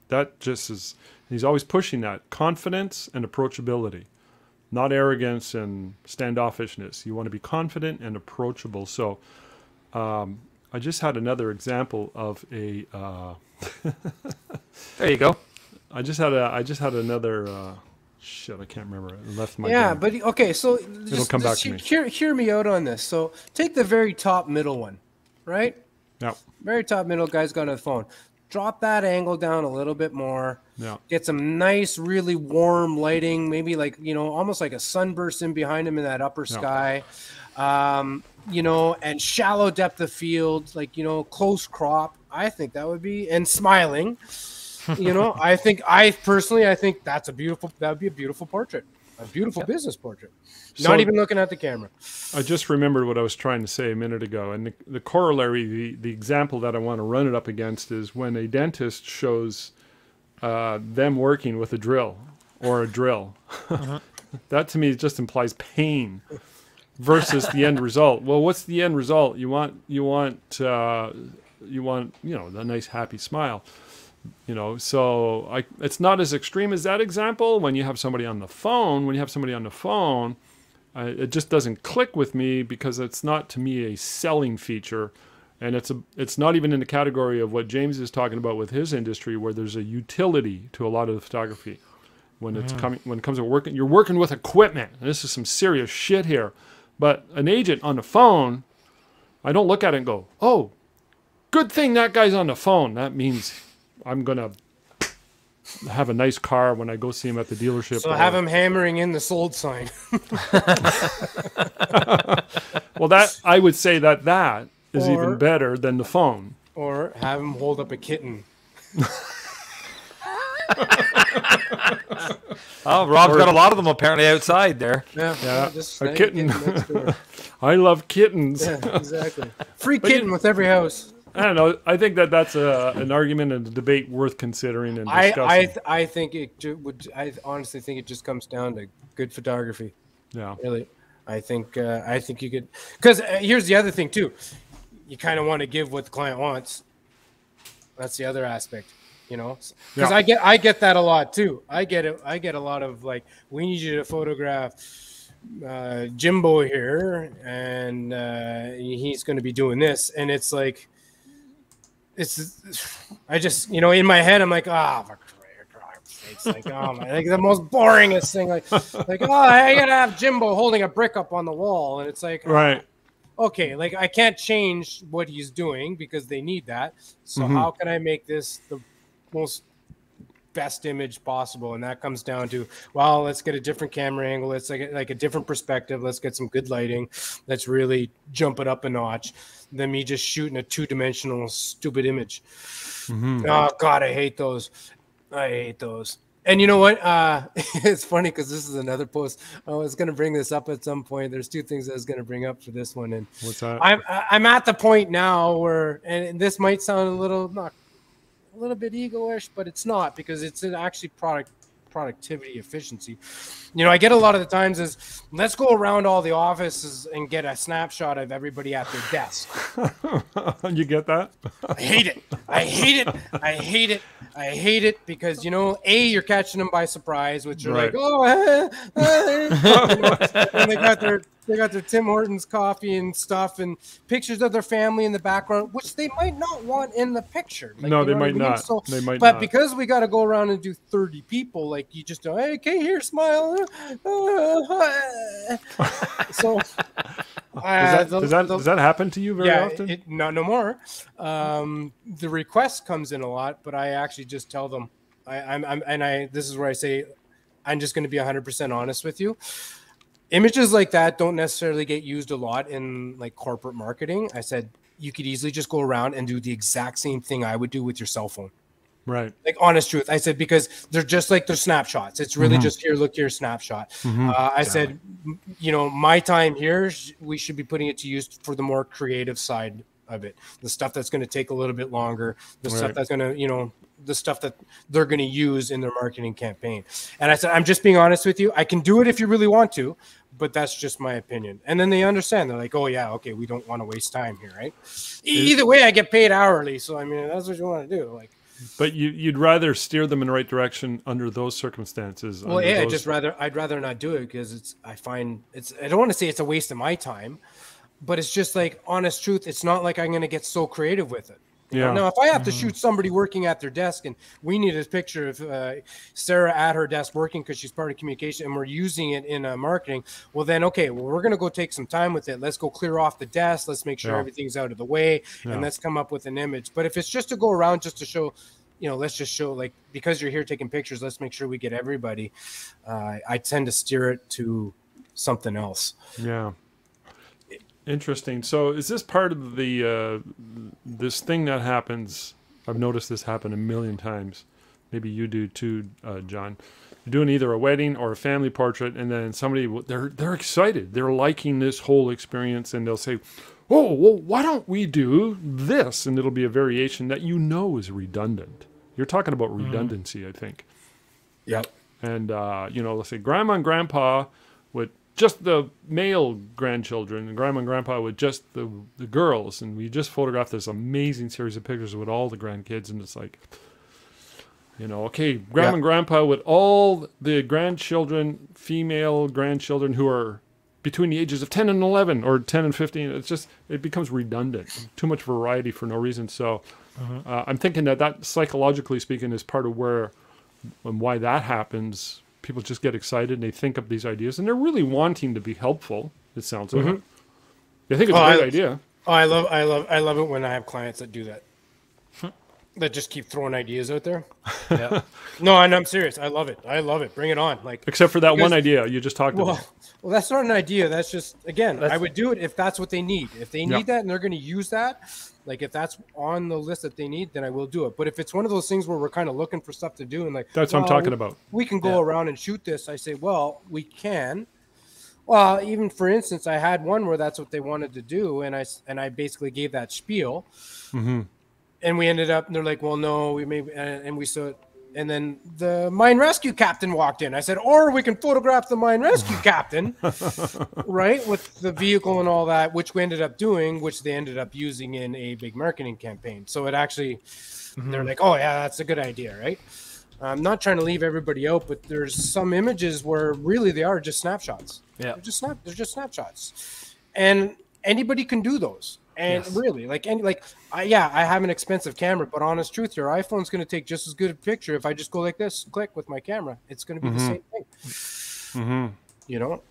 That just is. He's always pushing that confidence and approachability. Not arrogance and standoffishness. You want to be confident and approachable. So I just had another example of a. There you go. I just had another. Shit, I can't remember. I left my. Yeah, brain. But okay. So it'll come back to me. Hear me out on this. So take the very top middle one, right? Yeah. Very top middle guy's got on the phone. Drop that angle down a little bit more. Yeah. Get some nice, really warm lighting. Maybe like, you know, almost like a sunburst in behind him in that upper sky. You know, and shallow depth of field, like, you know, close crop. I think that would be, and smiling. You know, I personally think that would be a beautiful portrait. A beautiful business portrait. Not even looking at the camera. I just remembered what I was trying to say a minute ago. And the corollary, the example that I want to run it up against is when a dentist shows them working with a drill or a drill. That to me just implies pain versus the end result. Well, what's the end result? You want, you know, a nice happy smile. You know, so it's not as extreme as that example. When you have somebody on the phone, it just doesn't click with me because it's not to me a selling feature, and it's not even in the category of what James is talking about with his industry, where there's a utility to a lot of the photography. When it's when it comes to working, you're working with equipment. And this is some serious shit here, but an agent on the phone, I don't look at it and go, "Oh, good thing that guy's on the phone. That means." I'm gonna have a nice car when I go see him at the dealership. So have him hammering in the sold sign. Well, that I would say that that is even better than the phone. Or have him hold up a kitten. Oh, Rob's got a lot of them apparently outside there. Yeah, yeah. A kitten. I love kittens. Yeah, exactly. Free kitten with every house. I don't know. I think that that's an argument and a debate worth considering and discussing. I think it would. I honestly think it just comes down to good photography. Yeah, really. I think you could. Because here's the other thing too. You kind of want to give what the client wants. That's the other aspect. You know, because yeah. I get that a lot too. I get a lot of like, we need you to photograph Jimbo here, and he's going to be doing this, and it's like, I just, you know, in my head I'm like, ah, for Christ's sakes, like, oh my, like the most boringest thing, like, oh, I gotta have Jimbo holding a brick up on the wall, and it's like, right. Okay, like I can't change what he's doing because they need that. So how can I make this the best image possible? And that comes down to, well, let's get a different camera angle. Let's like a different perspective. Let's get some good lighting. Let's really jump it up a notch than me just shooting a two-dimensional stupid image. Oh God, I hate those. I hate those. And you know what? It's funny because this is another post. I was going to bring this up at some point. There's two things I was going to bring up for this one. And what's that? I'm at the point now where, and this might sound a little a little bit egoish, but it's not, because it's actually productivity efficiency. You know, I get a lot of the times is, let's go around all the offices and get a snapshot of everybody at their desk. You get that? I hate it. I hate it. I hate it. I hate it because, you know, A, you're catching them by surprise, which you're right. Like, oh, you know, and they got their Tim Hortons coffee and stuff and pictures of their family in the background, which they might not want in the picture. Like, no, they might not. So, they might not. But because we got to go around and do 30 people, like you just don't, hey, okay, here, smile. So does that happen to you very often? No more. The request comes in a lot, but I actually just tell them, this is where I say, I'm just going to be 100% honest with you. Images like that don't necessarily get used a lot in like corporate marketing. I said, you could easily just go around and do the exact same thing I would do with your cell phone. Right. Like honest truth. I said, because they're just like their snapshots. It's really just here, look here, snapshot. I said, you know, my time here, we should be putting it to use for the more creative side of it. The stuff that's going to take a little bit longer, the stuff that's going to, you know, the stuff that they're going to use in their marketing campaign. And I said, I'm just being honest with you. I can do it if you really want to, but that's just my opinion. And then they understand. They're like, oh yeah, okay, we don't want to waste time here, right? Either way, I get paid hourly. So, I mean, that's what you want to do. Like, but you'd rather steer them in the right direction under those circumstances. Well, yeah, I'd rather not do it because I don't want to say it's a waste of my time, but it's just like honest truth. It's not like I'm going to get so creative with it. You know? Now, if I have to shoot somebody working at their desk and we need a picture of Sarah at her desk working because she's part of communication and we're using it in marketing, well, then, okay, well, we're going to go take some time with it. Let's go clear off the desk. Let's make sure everything's out of the way and let's come up with an image. But if it's just to go around just to show, you know, let's just show like, because you're here taking pictures, let's make sure we get everybody. I tend to steer it to something else. Yeah. Interesting. So is this part of the this thing that happens? I've noticed this happen a million times. Maybe you do too, John. You're doing either a wedding or a family portrait, and then somebody, they're excited. They're liking this whole experience, and they'll say, oh, well, why don't we do this? And it'll be a variation that you know is redundant. You're talking about redundancy, I think. Yep. And, you know, let's say grandma and grandpa would, just the male grandchildren, and grandma and grandpa with just the girls, and we just photographed this amazing series of pictures with all the grandkids, and it's like, you know, okay, grandma and grandpa with all the grandchildren, female grandchildren who are between the ages of 10 and 11 or 10 and 15, it's just, it becomes redundant, too much variety for no reason. So I'm thinking that psychologically speaking is part of where and why that happens. People just get excited and they think up these ideas and they're really wanting to be helpful. It sounds like it. They think it's a great idea. Oh, I love it when I have clients that do that. that just keep throwing ideas out there. Yeah. No, and I'm serious. I love it. I love it. Bring it on. Like, except for that one idea you just talked about. Well, that's not an idea. That's just, again, I would do it if that's what they need. If they need that and they're going to use that, like if that's on the list that they need, then I will do it. But if it's one of those things where we're kind of looking for stuff to do and like, that's what I'm talking about. We can go around and shoot this. I say, well, we can. Well, even for instance, I had one where that's what they wanted to do. And I basically gave that spiel. Mm-hmm. And we ended up, and they're like, well, no, we may, and we saw it. And then the mine rescue captain walked in. I said, or we can photograph the mine rescue captain, right, with the vehicle and all that, which we ended up doing, which they ended up using in a big marketing campaign. So it actually, they're like, oh, yeah, that's a good idea, right? I'm not trying to leave everybody out, but there's some images where really they are just snapshots. Yeah, they're just snapshots. And anybody can do those. And really, like, I have an expensive camera, but honest truth, your iPhone's going to take just as good a picture if I just go like this, click with my camera. It's going to be the same thing. You know?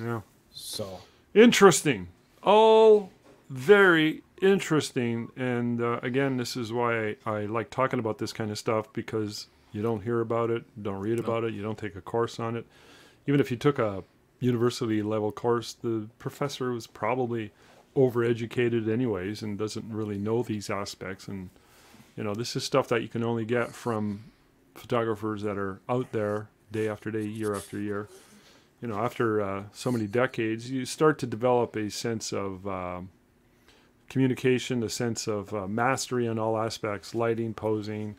Yeah. So interesting. All very interesting. And again, this is why I like talking about this kind of stuff, because you don't hear about it, don't read about it, you don't take a course on it. Even if you took a university level course, the professor was probably overeducated anyways and doesn't really know these aspects. And you know, this is stuff that you can only get from photographers that are out there day after day, year after year. You know, after so many decades, you start to develop a sense of communication, a sense of mastery in all aspects: lighting, posing,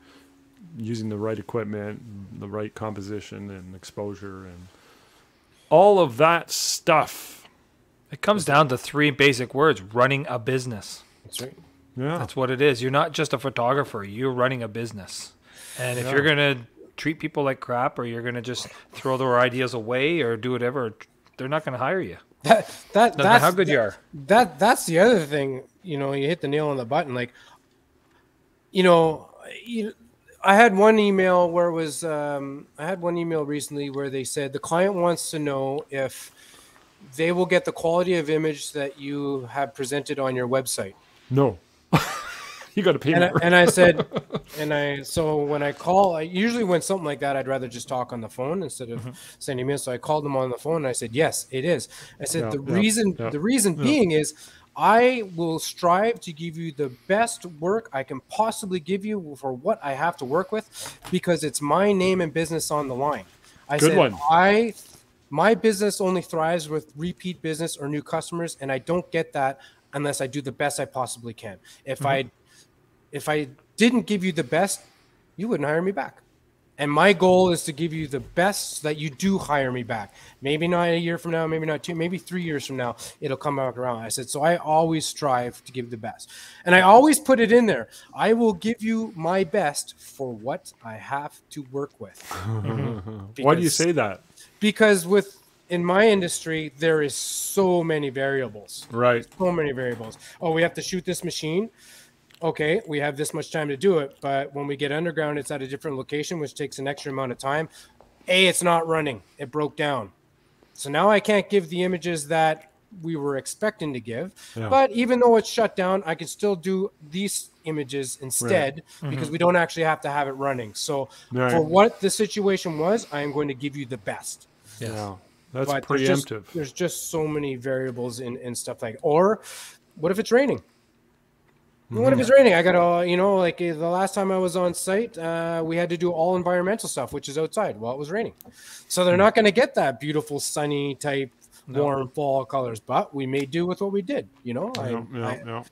using the right equipment, the right composition and exposure, and all of that stuff. It comes down to three basic words: running a business. That's right. Yeah. That's what it is. You're not just a photographer. You're running a business. And if you're going to treat people like crap, or you're going to just throw their ideas away or do whatever, they're not going to hire you. That, that's how good you are. That's the other thing. You know, you hit the nail on the button. Like, you know, I had one email where it was, I had one email recently where they said the client wants to know if they will get the quality of image that you have presented on your website. No. You got to pay more. And I said, so when I call, I usually, when something like that, I'd rather just talk on the phone instead of sending emails. So I called them on the phone and I said, yes, it is. I said, the reason being is I will strive to give you the best work I can possibly give you for what I have to work with, because it's my name and business on the line. I said, my business only thrives with repeat business or new customers, and I don't get that unless I do the best I possibly can. If I didn't give you the best, you wouldn't hire me back. And my goal is to give you the best that you do hire me back. Maybe not a year from now, maybe not two, maybe 3 years from now, it'll come back around. I said, so I always strive to give the best. And I always put it in there. I will give you my best for what I have to work with. Because, why do you say that? Because in my industry, there is so many variables. Right. So many variables. Oh, we have to shoot this machine. Okay, we have this much time to do it, but when we get underground, it's at a different location, which takes an extra amount of time. It's not running. It broke down. So now I can't give the images that we were expecting to give. Yeah. But even though it's shut down, I can still do these images instead, because we don't actually have to have it running. So for what the situation was, I am going to give you the best. Yeah, wow. That's but preemptive. There's just so many variables in stuff like, or what if it's raining? What if it's raining? I got to, you know, like the last time I was on site, we had to do all environmental stuff, which is outside. Well, it was raining. So they're not going to get that beautiful, sunny type, warm fall colors, but we may do with what we did. You know,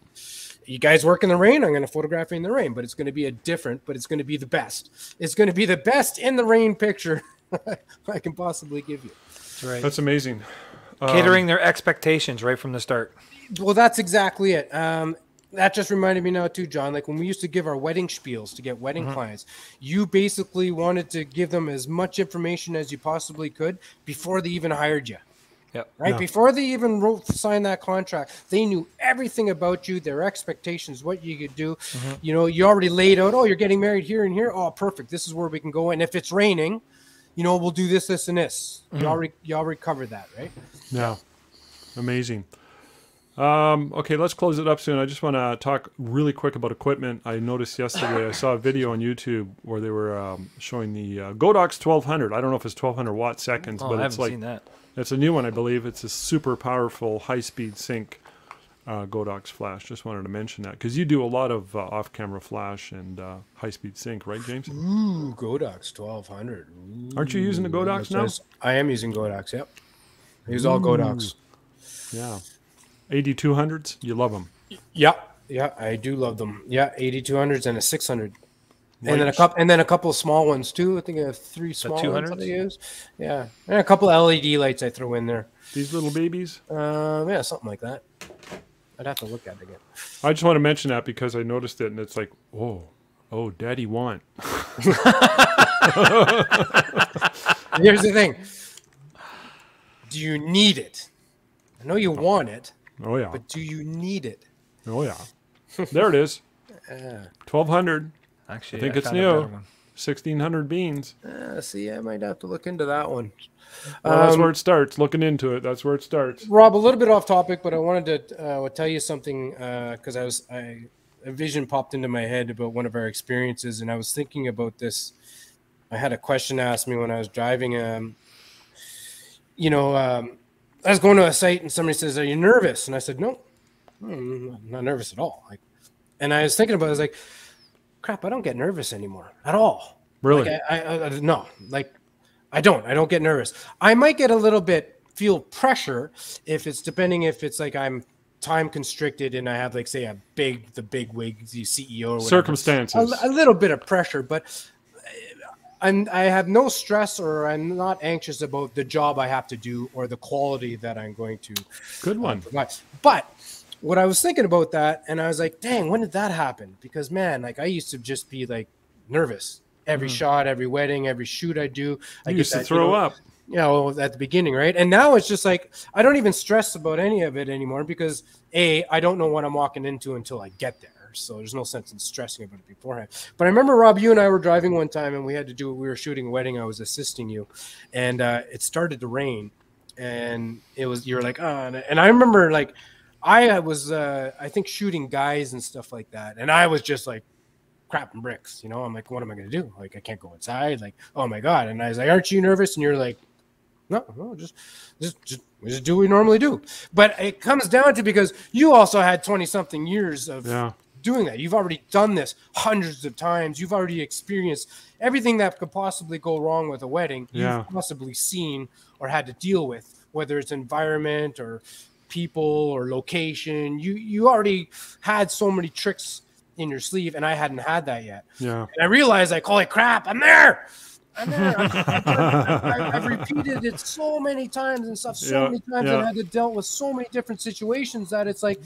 you guys work in the rain. I'm going to photograph in the rain, but it's going to be but it's going to be the best. It's going to be the best in the rain picture I can possibly give you. That's right. That's amazing. Catering their expectations right from the start. Well, that's exactly it. That just reminded me now too, John, like when we used to give our wedding spiels to get wedding clients, you basically wanted to give them as much information as you possibly could before they even hired you. Yep. Right. Yeah. Before they even signed that contract, they knew everything about you, their expectations, what you could do. You know, you already laid out, oh, you're getting married here and here. Oh, perfect. This is where we can go. And if it's raining, you know, we'll do this, this, and this. You already covered that, right? Yeah. Amazing. Okay, let's close it up soon. I just want to talk really quick about equipment. I noticed yesterday, I saw a video on YouTube where they were showing the Godox 1200. I don't know if it's 1200 watt seconds, but it's like, I haven't seen that. It's a new one, I believe. It's a super powerful high-speed sync Godox flash. Just wanted to mention that because you do a lot of off-camera flash and high-speed sync, right, James? Ooh, Godox 1200. Ooh. Aren't you using the Godox now? Nice. I am using Godox. Yep, I use all Godox. Yeah. 8200s, you love them. Yeah, yeah, I do love them. Yeah, 8200s and a 600, and then a couple, small ones too. I think I have three small ones that I use. Yeah, and a couple LED lights I throw in there. These little babies. Yeah, something like that. I'd have to look at it again. I just want to mention that because I noticed it, and it's like, oh, oh, Daddy want. Here's the thing. Do you need it? I know you want it. Oh yeah. But do you need it? Oh yeah. There it is. 1200. Actually, I think it's new. 1600 beans. See, I might have to look into that one. Well, that's where it starts. Looking into it. That's where it starts. Rob, a little bit off topic, but I wanted to tell you something because a vision popped into my head about one of our experiences, and I was thinking about this. I had a question asked me when I was driving. I was going to a site and somebody says, "Are you nervous?" And I said, "No, I'm not nervous at all." Like, and I was thinking about it, I was like, "Crap, I don't get nervous anymore at all." Really? Like, I don't get nervous. I might get a little bit feel pressure if it's like I'm time constricted and I have like say the big wig CEO or whatever. Circumstances. A little bit of pressure, but I have no stress, or I'm not anxious about the job I have to do or the quality that I'm going to. Good one. But what I was thinking about that, and I was like, dang, when did that happen? Because, man, like I used to just be like nervous every shot, every wedding, every shoot I do. I used to throw up. You know, at the beginning, right? And now it's just like I don't even stress about any of it anymore because, A, I don't know what I'm walking into until I get there. So there's no sense in stressing about it beforehand. But I remember, Rob, you and I were driving one time, and we were shooting a wedding. I was assisting you, and it started to rain, and you were like, and I remember like I was I think shooting guys and stuff like that, and I was just like crap and bricks, you know. I'm like, what am I gonna do? Like I can't go inside. Like oh my god. And I was like, aren't you nervous? And you're like, no, just do what we normally do. But it comes down to because you also had 20-something years of. Yeah. Doing that. You've already done this hundreds of times. You've already experienced everything that could possibly go wrong with a wedding. Yeah. You've possibly seen or had to deal with, whether it's environment or people or location. You already had so many tricks in your sleeve, and I hadn't had that yet. Yeah. And I realized, like, holy crap, I'm there. I'm there. I've repeated it so many times and stuff, so many times, and I had to deal with so many different situations that it's like,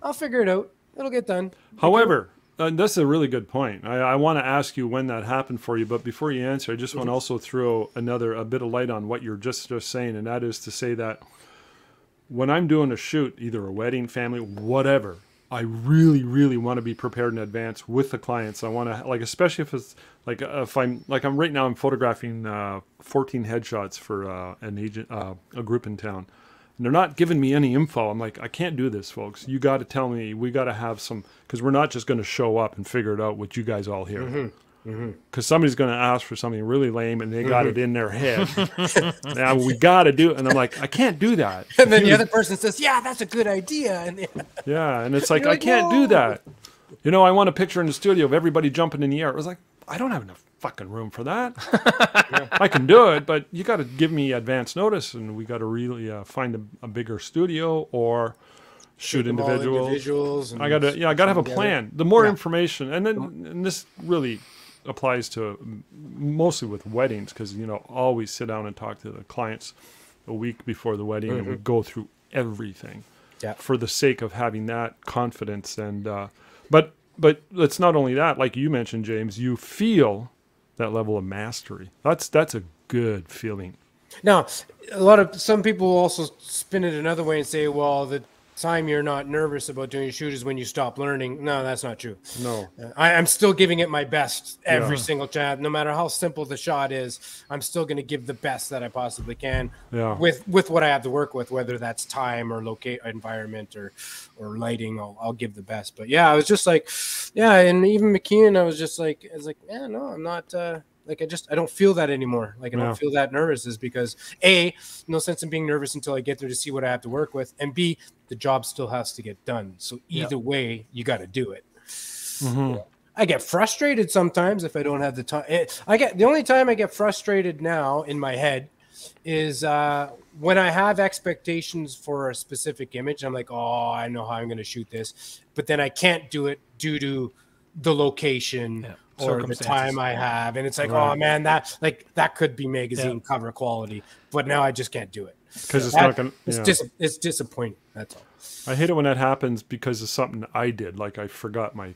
I'll figure it out. It'll get done. However, that's a really good point. I want to ask you when that happened for you, but before you answer, I just want to also throw a bit of light on what you're just saying, and that is to say that when I'm doing a shoot, either a wedding, family, whatever, I really, really want to be prepared in advance with the clients. I want to, like, especially if it's like right now I'm photographing 14 headshots for an agent, a group in town. And they're not giving me any info. I'm like, I can't do this, folks. You got to tell me. We got to have some, because we're not just going to show up and figure it out with you guys all here. Because somebody's going to ask for something really lame, and they got it in their head. Now we got to do it, and I'm like, I can't do that. And then the other person says, yeah, that's a good idea. And yeah, and it's like, I can't do that. You know, I want a picture in the studio of everybody jumping in the air. It was like, I don't have enough fucking room for that. I can do it, but you got to give me advance notice, and we got to really find a bigger studio or shoot individuals. And I gotta have a plan. The more information, and then this really applies to mostly with weddings, because you know, always sit down and talk to the clients a week before the wedding, and we go through everything for the sake of having that confidence. And but it's not only that, like you mentioned, James, you feel that level of mastery. That's a good feeling. Now, some people will also spin it another way and say, well, the time you're not nervous about doing a shoot is when you stop learning. No, that's not true. No, I'm still giving it my best every single shot, no matter how simple the shot is. I'm still going to give the best that I possibly can with what I have to work with, whether that's time or locate environment or lighting. I'll give the best. But yeah, I was just like, yeah. And even McKeon, I was just like, yeah, no, I'm not, like, I don't feel that anymore. Like, I don't feel that nervous is because A, no sense in being nervous until I get there to see what I have to work with. And B, the job still has to get done. So either way, you got to do it. Mm-hmm. I get frustrated sometimes if I don't have the time. The only time I get frustrated now in my head is when I have expectations for a specific image. I'm like, oh, I know how I'm going to shoot this. But then I can't do it due to the location or the time I have. And it's like, oh man, that could be magazine cover quality, but now I just can't do it. Cause it's not going it's disappointing. That's all. I hate it when that happens because of something I did. Like I forgot my,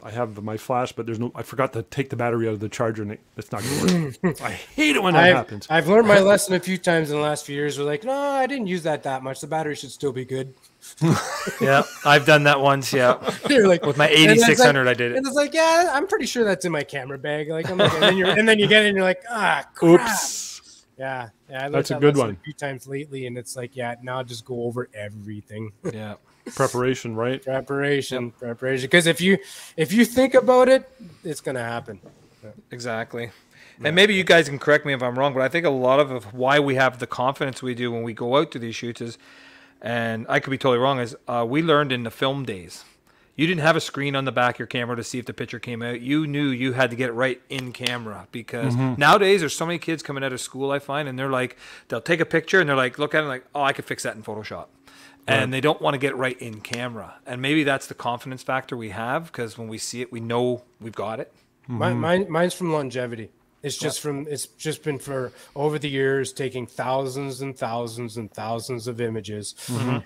I have my flash, but there's no, I forgot to take the battery out of the charger and it's not going to work. I hate it when that happens. I've learned my lesson a few times in the last few years. We're like, no, I didn't use that much. The battery should still be good. Yeah, I've done that once. Yeah, you're like, with my 8600, like, I did it. And it's like, yeah, I'm pretty sure that's in my camera bag. Like, I'm like, and then you get it, and you're like, ah, crap. Oops. Yeah, yeah, I that's a good one. A few times lately, and it's like, yeah, now I'll just go over everything. Yeah, preparation, right? Preparation. Because if you think about it, it's gonna happen. Yeah. Exactly. And maybe you guys can correct me if I'm wrong, but I think a lot of why we have the confidence we do when we go out to these shoots is. And I could be totally wrong, is we learned in the film days. You didn't have a screen on the back of your camera to see if the picture came out. You knew you had to get it right in camera because nowadays there's so many kids coming out of school, I find, and they're like, they'll take a picture and they're like, look at it like, oh, I could fix that in Photoshop. And they don't want to get it right in camera. And maybe that's the confidence factor we have because when we see it, we know we've got it. Mine's from longevity. It's just it's just been for over the years taking thousands and thousands and thousands of images.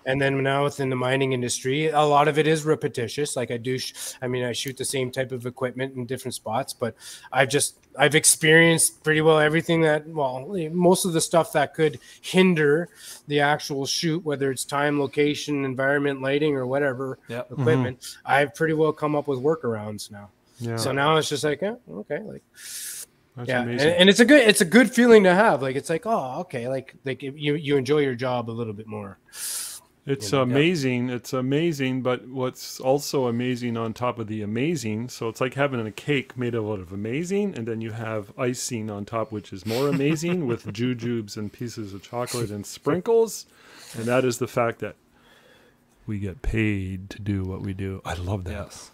And then now within the mining industry, a lot of it is repetitious. Like I do, I shoot the same type of equipment in different spots, but I've experienced pretty well everything that, well, most of the stuff that could hinder the actual shoot, whether it's time, location, environment, lighting, or whatever equipment, I've pretty well come up with workarounds now. Yeah. So now it's just like, yeah, okay. Like, that's amazing. And it's a good feeling to have. Like it's like, oh, okay, like you enjoy your job a little bit more. It's amazing. Yeah. It's amazing. But what's also amazing on top of the amazing, so it's like having a cake made out of amazing, and then you have icing on top, which is more amazing with jujubes and pieces of chocolate and sprinkles, and that is the fact that we get paid to do what we do. I love that. Yes.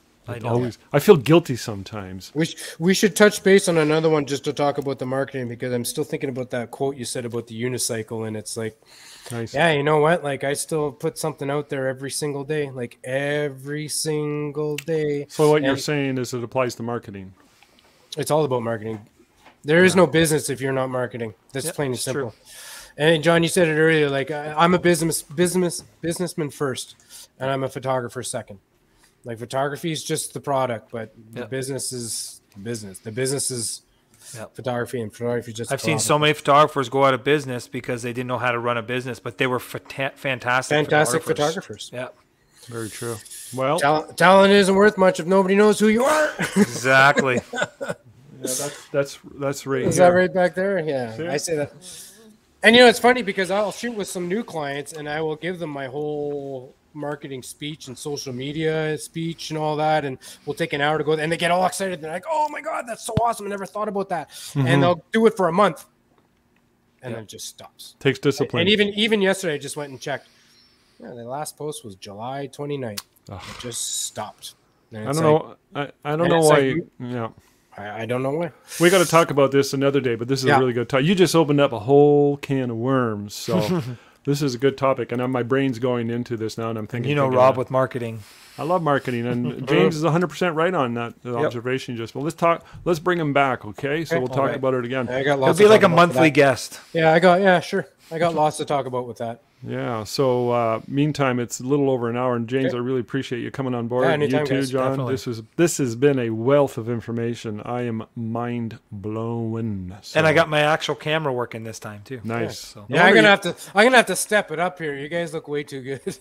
I feel guilty sometimes. We should touch base on another one just to talk about the marketing because I'm still thinking about that quote you said about the unicycle, and it's like, nice. Yeah, you know what? Like I still put something out there every single day, like every single day. So what you're saying is it applies to marketing. It's all about marketing. There is no business if you're not marketing. That's plain and simple. True. And John, you said it earlier. Like I'm a businessman first, and I'm a photographer second. Like photography is just the product, but the business is the business. The business is photography, and photography just. I've seen so many photographers go out of business because they didn't know how to run a business, but they were fantastic photographers. Yeah, very true. Well, talent isn't worth much if nobody knows who you are. Exactly. Yeah, that's right. Is that right back there? Yeah, I say that. And you know, it's funny because I'll shoot with some new clients, and I will give them my whole marketing speech and social media speech and all that, and we'll take an hour to go, and they get all excited. They're like, oh my god, that's so awesome, I never thought about that. And they'll do it for a month and then it just stops. Takes discipline. And even yesterday I just went and checked. Yeah, the last post was July 29th. Ugh. It just stopped. And I don't know. I don't know why. Yeah, I don't know why. We got to talk about this another day, but this is a really good talk. You just opened up a whole can of worms, so this is a good topic, and my brain's going into this now, and I'm thinking. You know, Rob, with marketing. I love marketing, and James is 100% right on that observation. Just, well, let's bring him back, okay? So we'll talk about it again. It'll be like a monthly guest. Yeah, sure. I got lots to talk about with that. Yeah, so meantime, it's a little over an hour, and James, I really appreciate you coming on board. Yeah, anytime, you too, guys. John. Definitely. This has been a wealth of information. I am mind blown. So. And I got my actual camera working this time too. Nice. Yeah, so. Yeah, I'm gonna have to step it up here. You guys look way too good.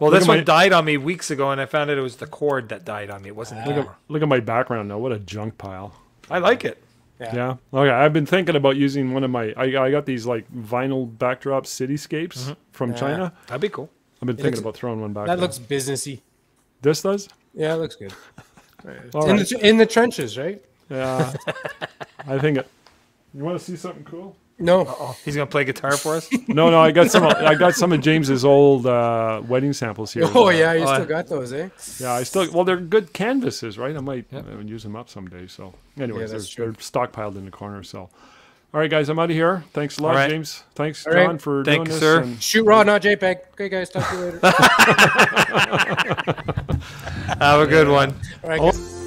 Well, this one died on me weeks ago, and I found out it was the cord that died on me. It wasn't. Look at my background now. What a junk pile. I like it. Yeah. Okay. I've been thinking about using one of my. I got these like vinyl backdrop cityscapes from China. That'd be cool. I've been thinking about throwing one back. That looks businessy. This does? Yeah, it looks good. In the trenches, right? Yeah. I think. You want to see something cool? No. Uh-oh. He's gonna play guitar for us. No. I got some. I got some of James's old wedding samples here. Oh yeah, you still got those, eh? Yeah, I still. Well, they're good canvases, right? I might use them up someday. So, anyways, they're stockpiled in the corner. So, all right, guys, I'm out of here. Thanks a lot, James. Thanks, John, for doing this. Thank you, sir. Shoot raw, not JPEG. Okay, guys, talk to you later. Have a good one. All right.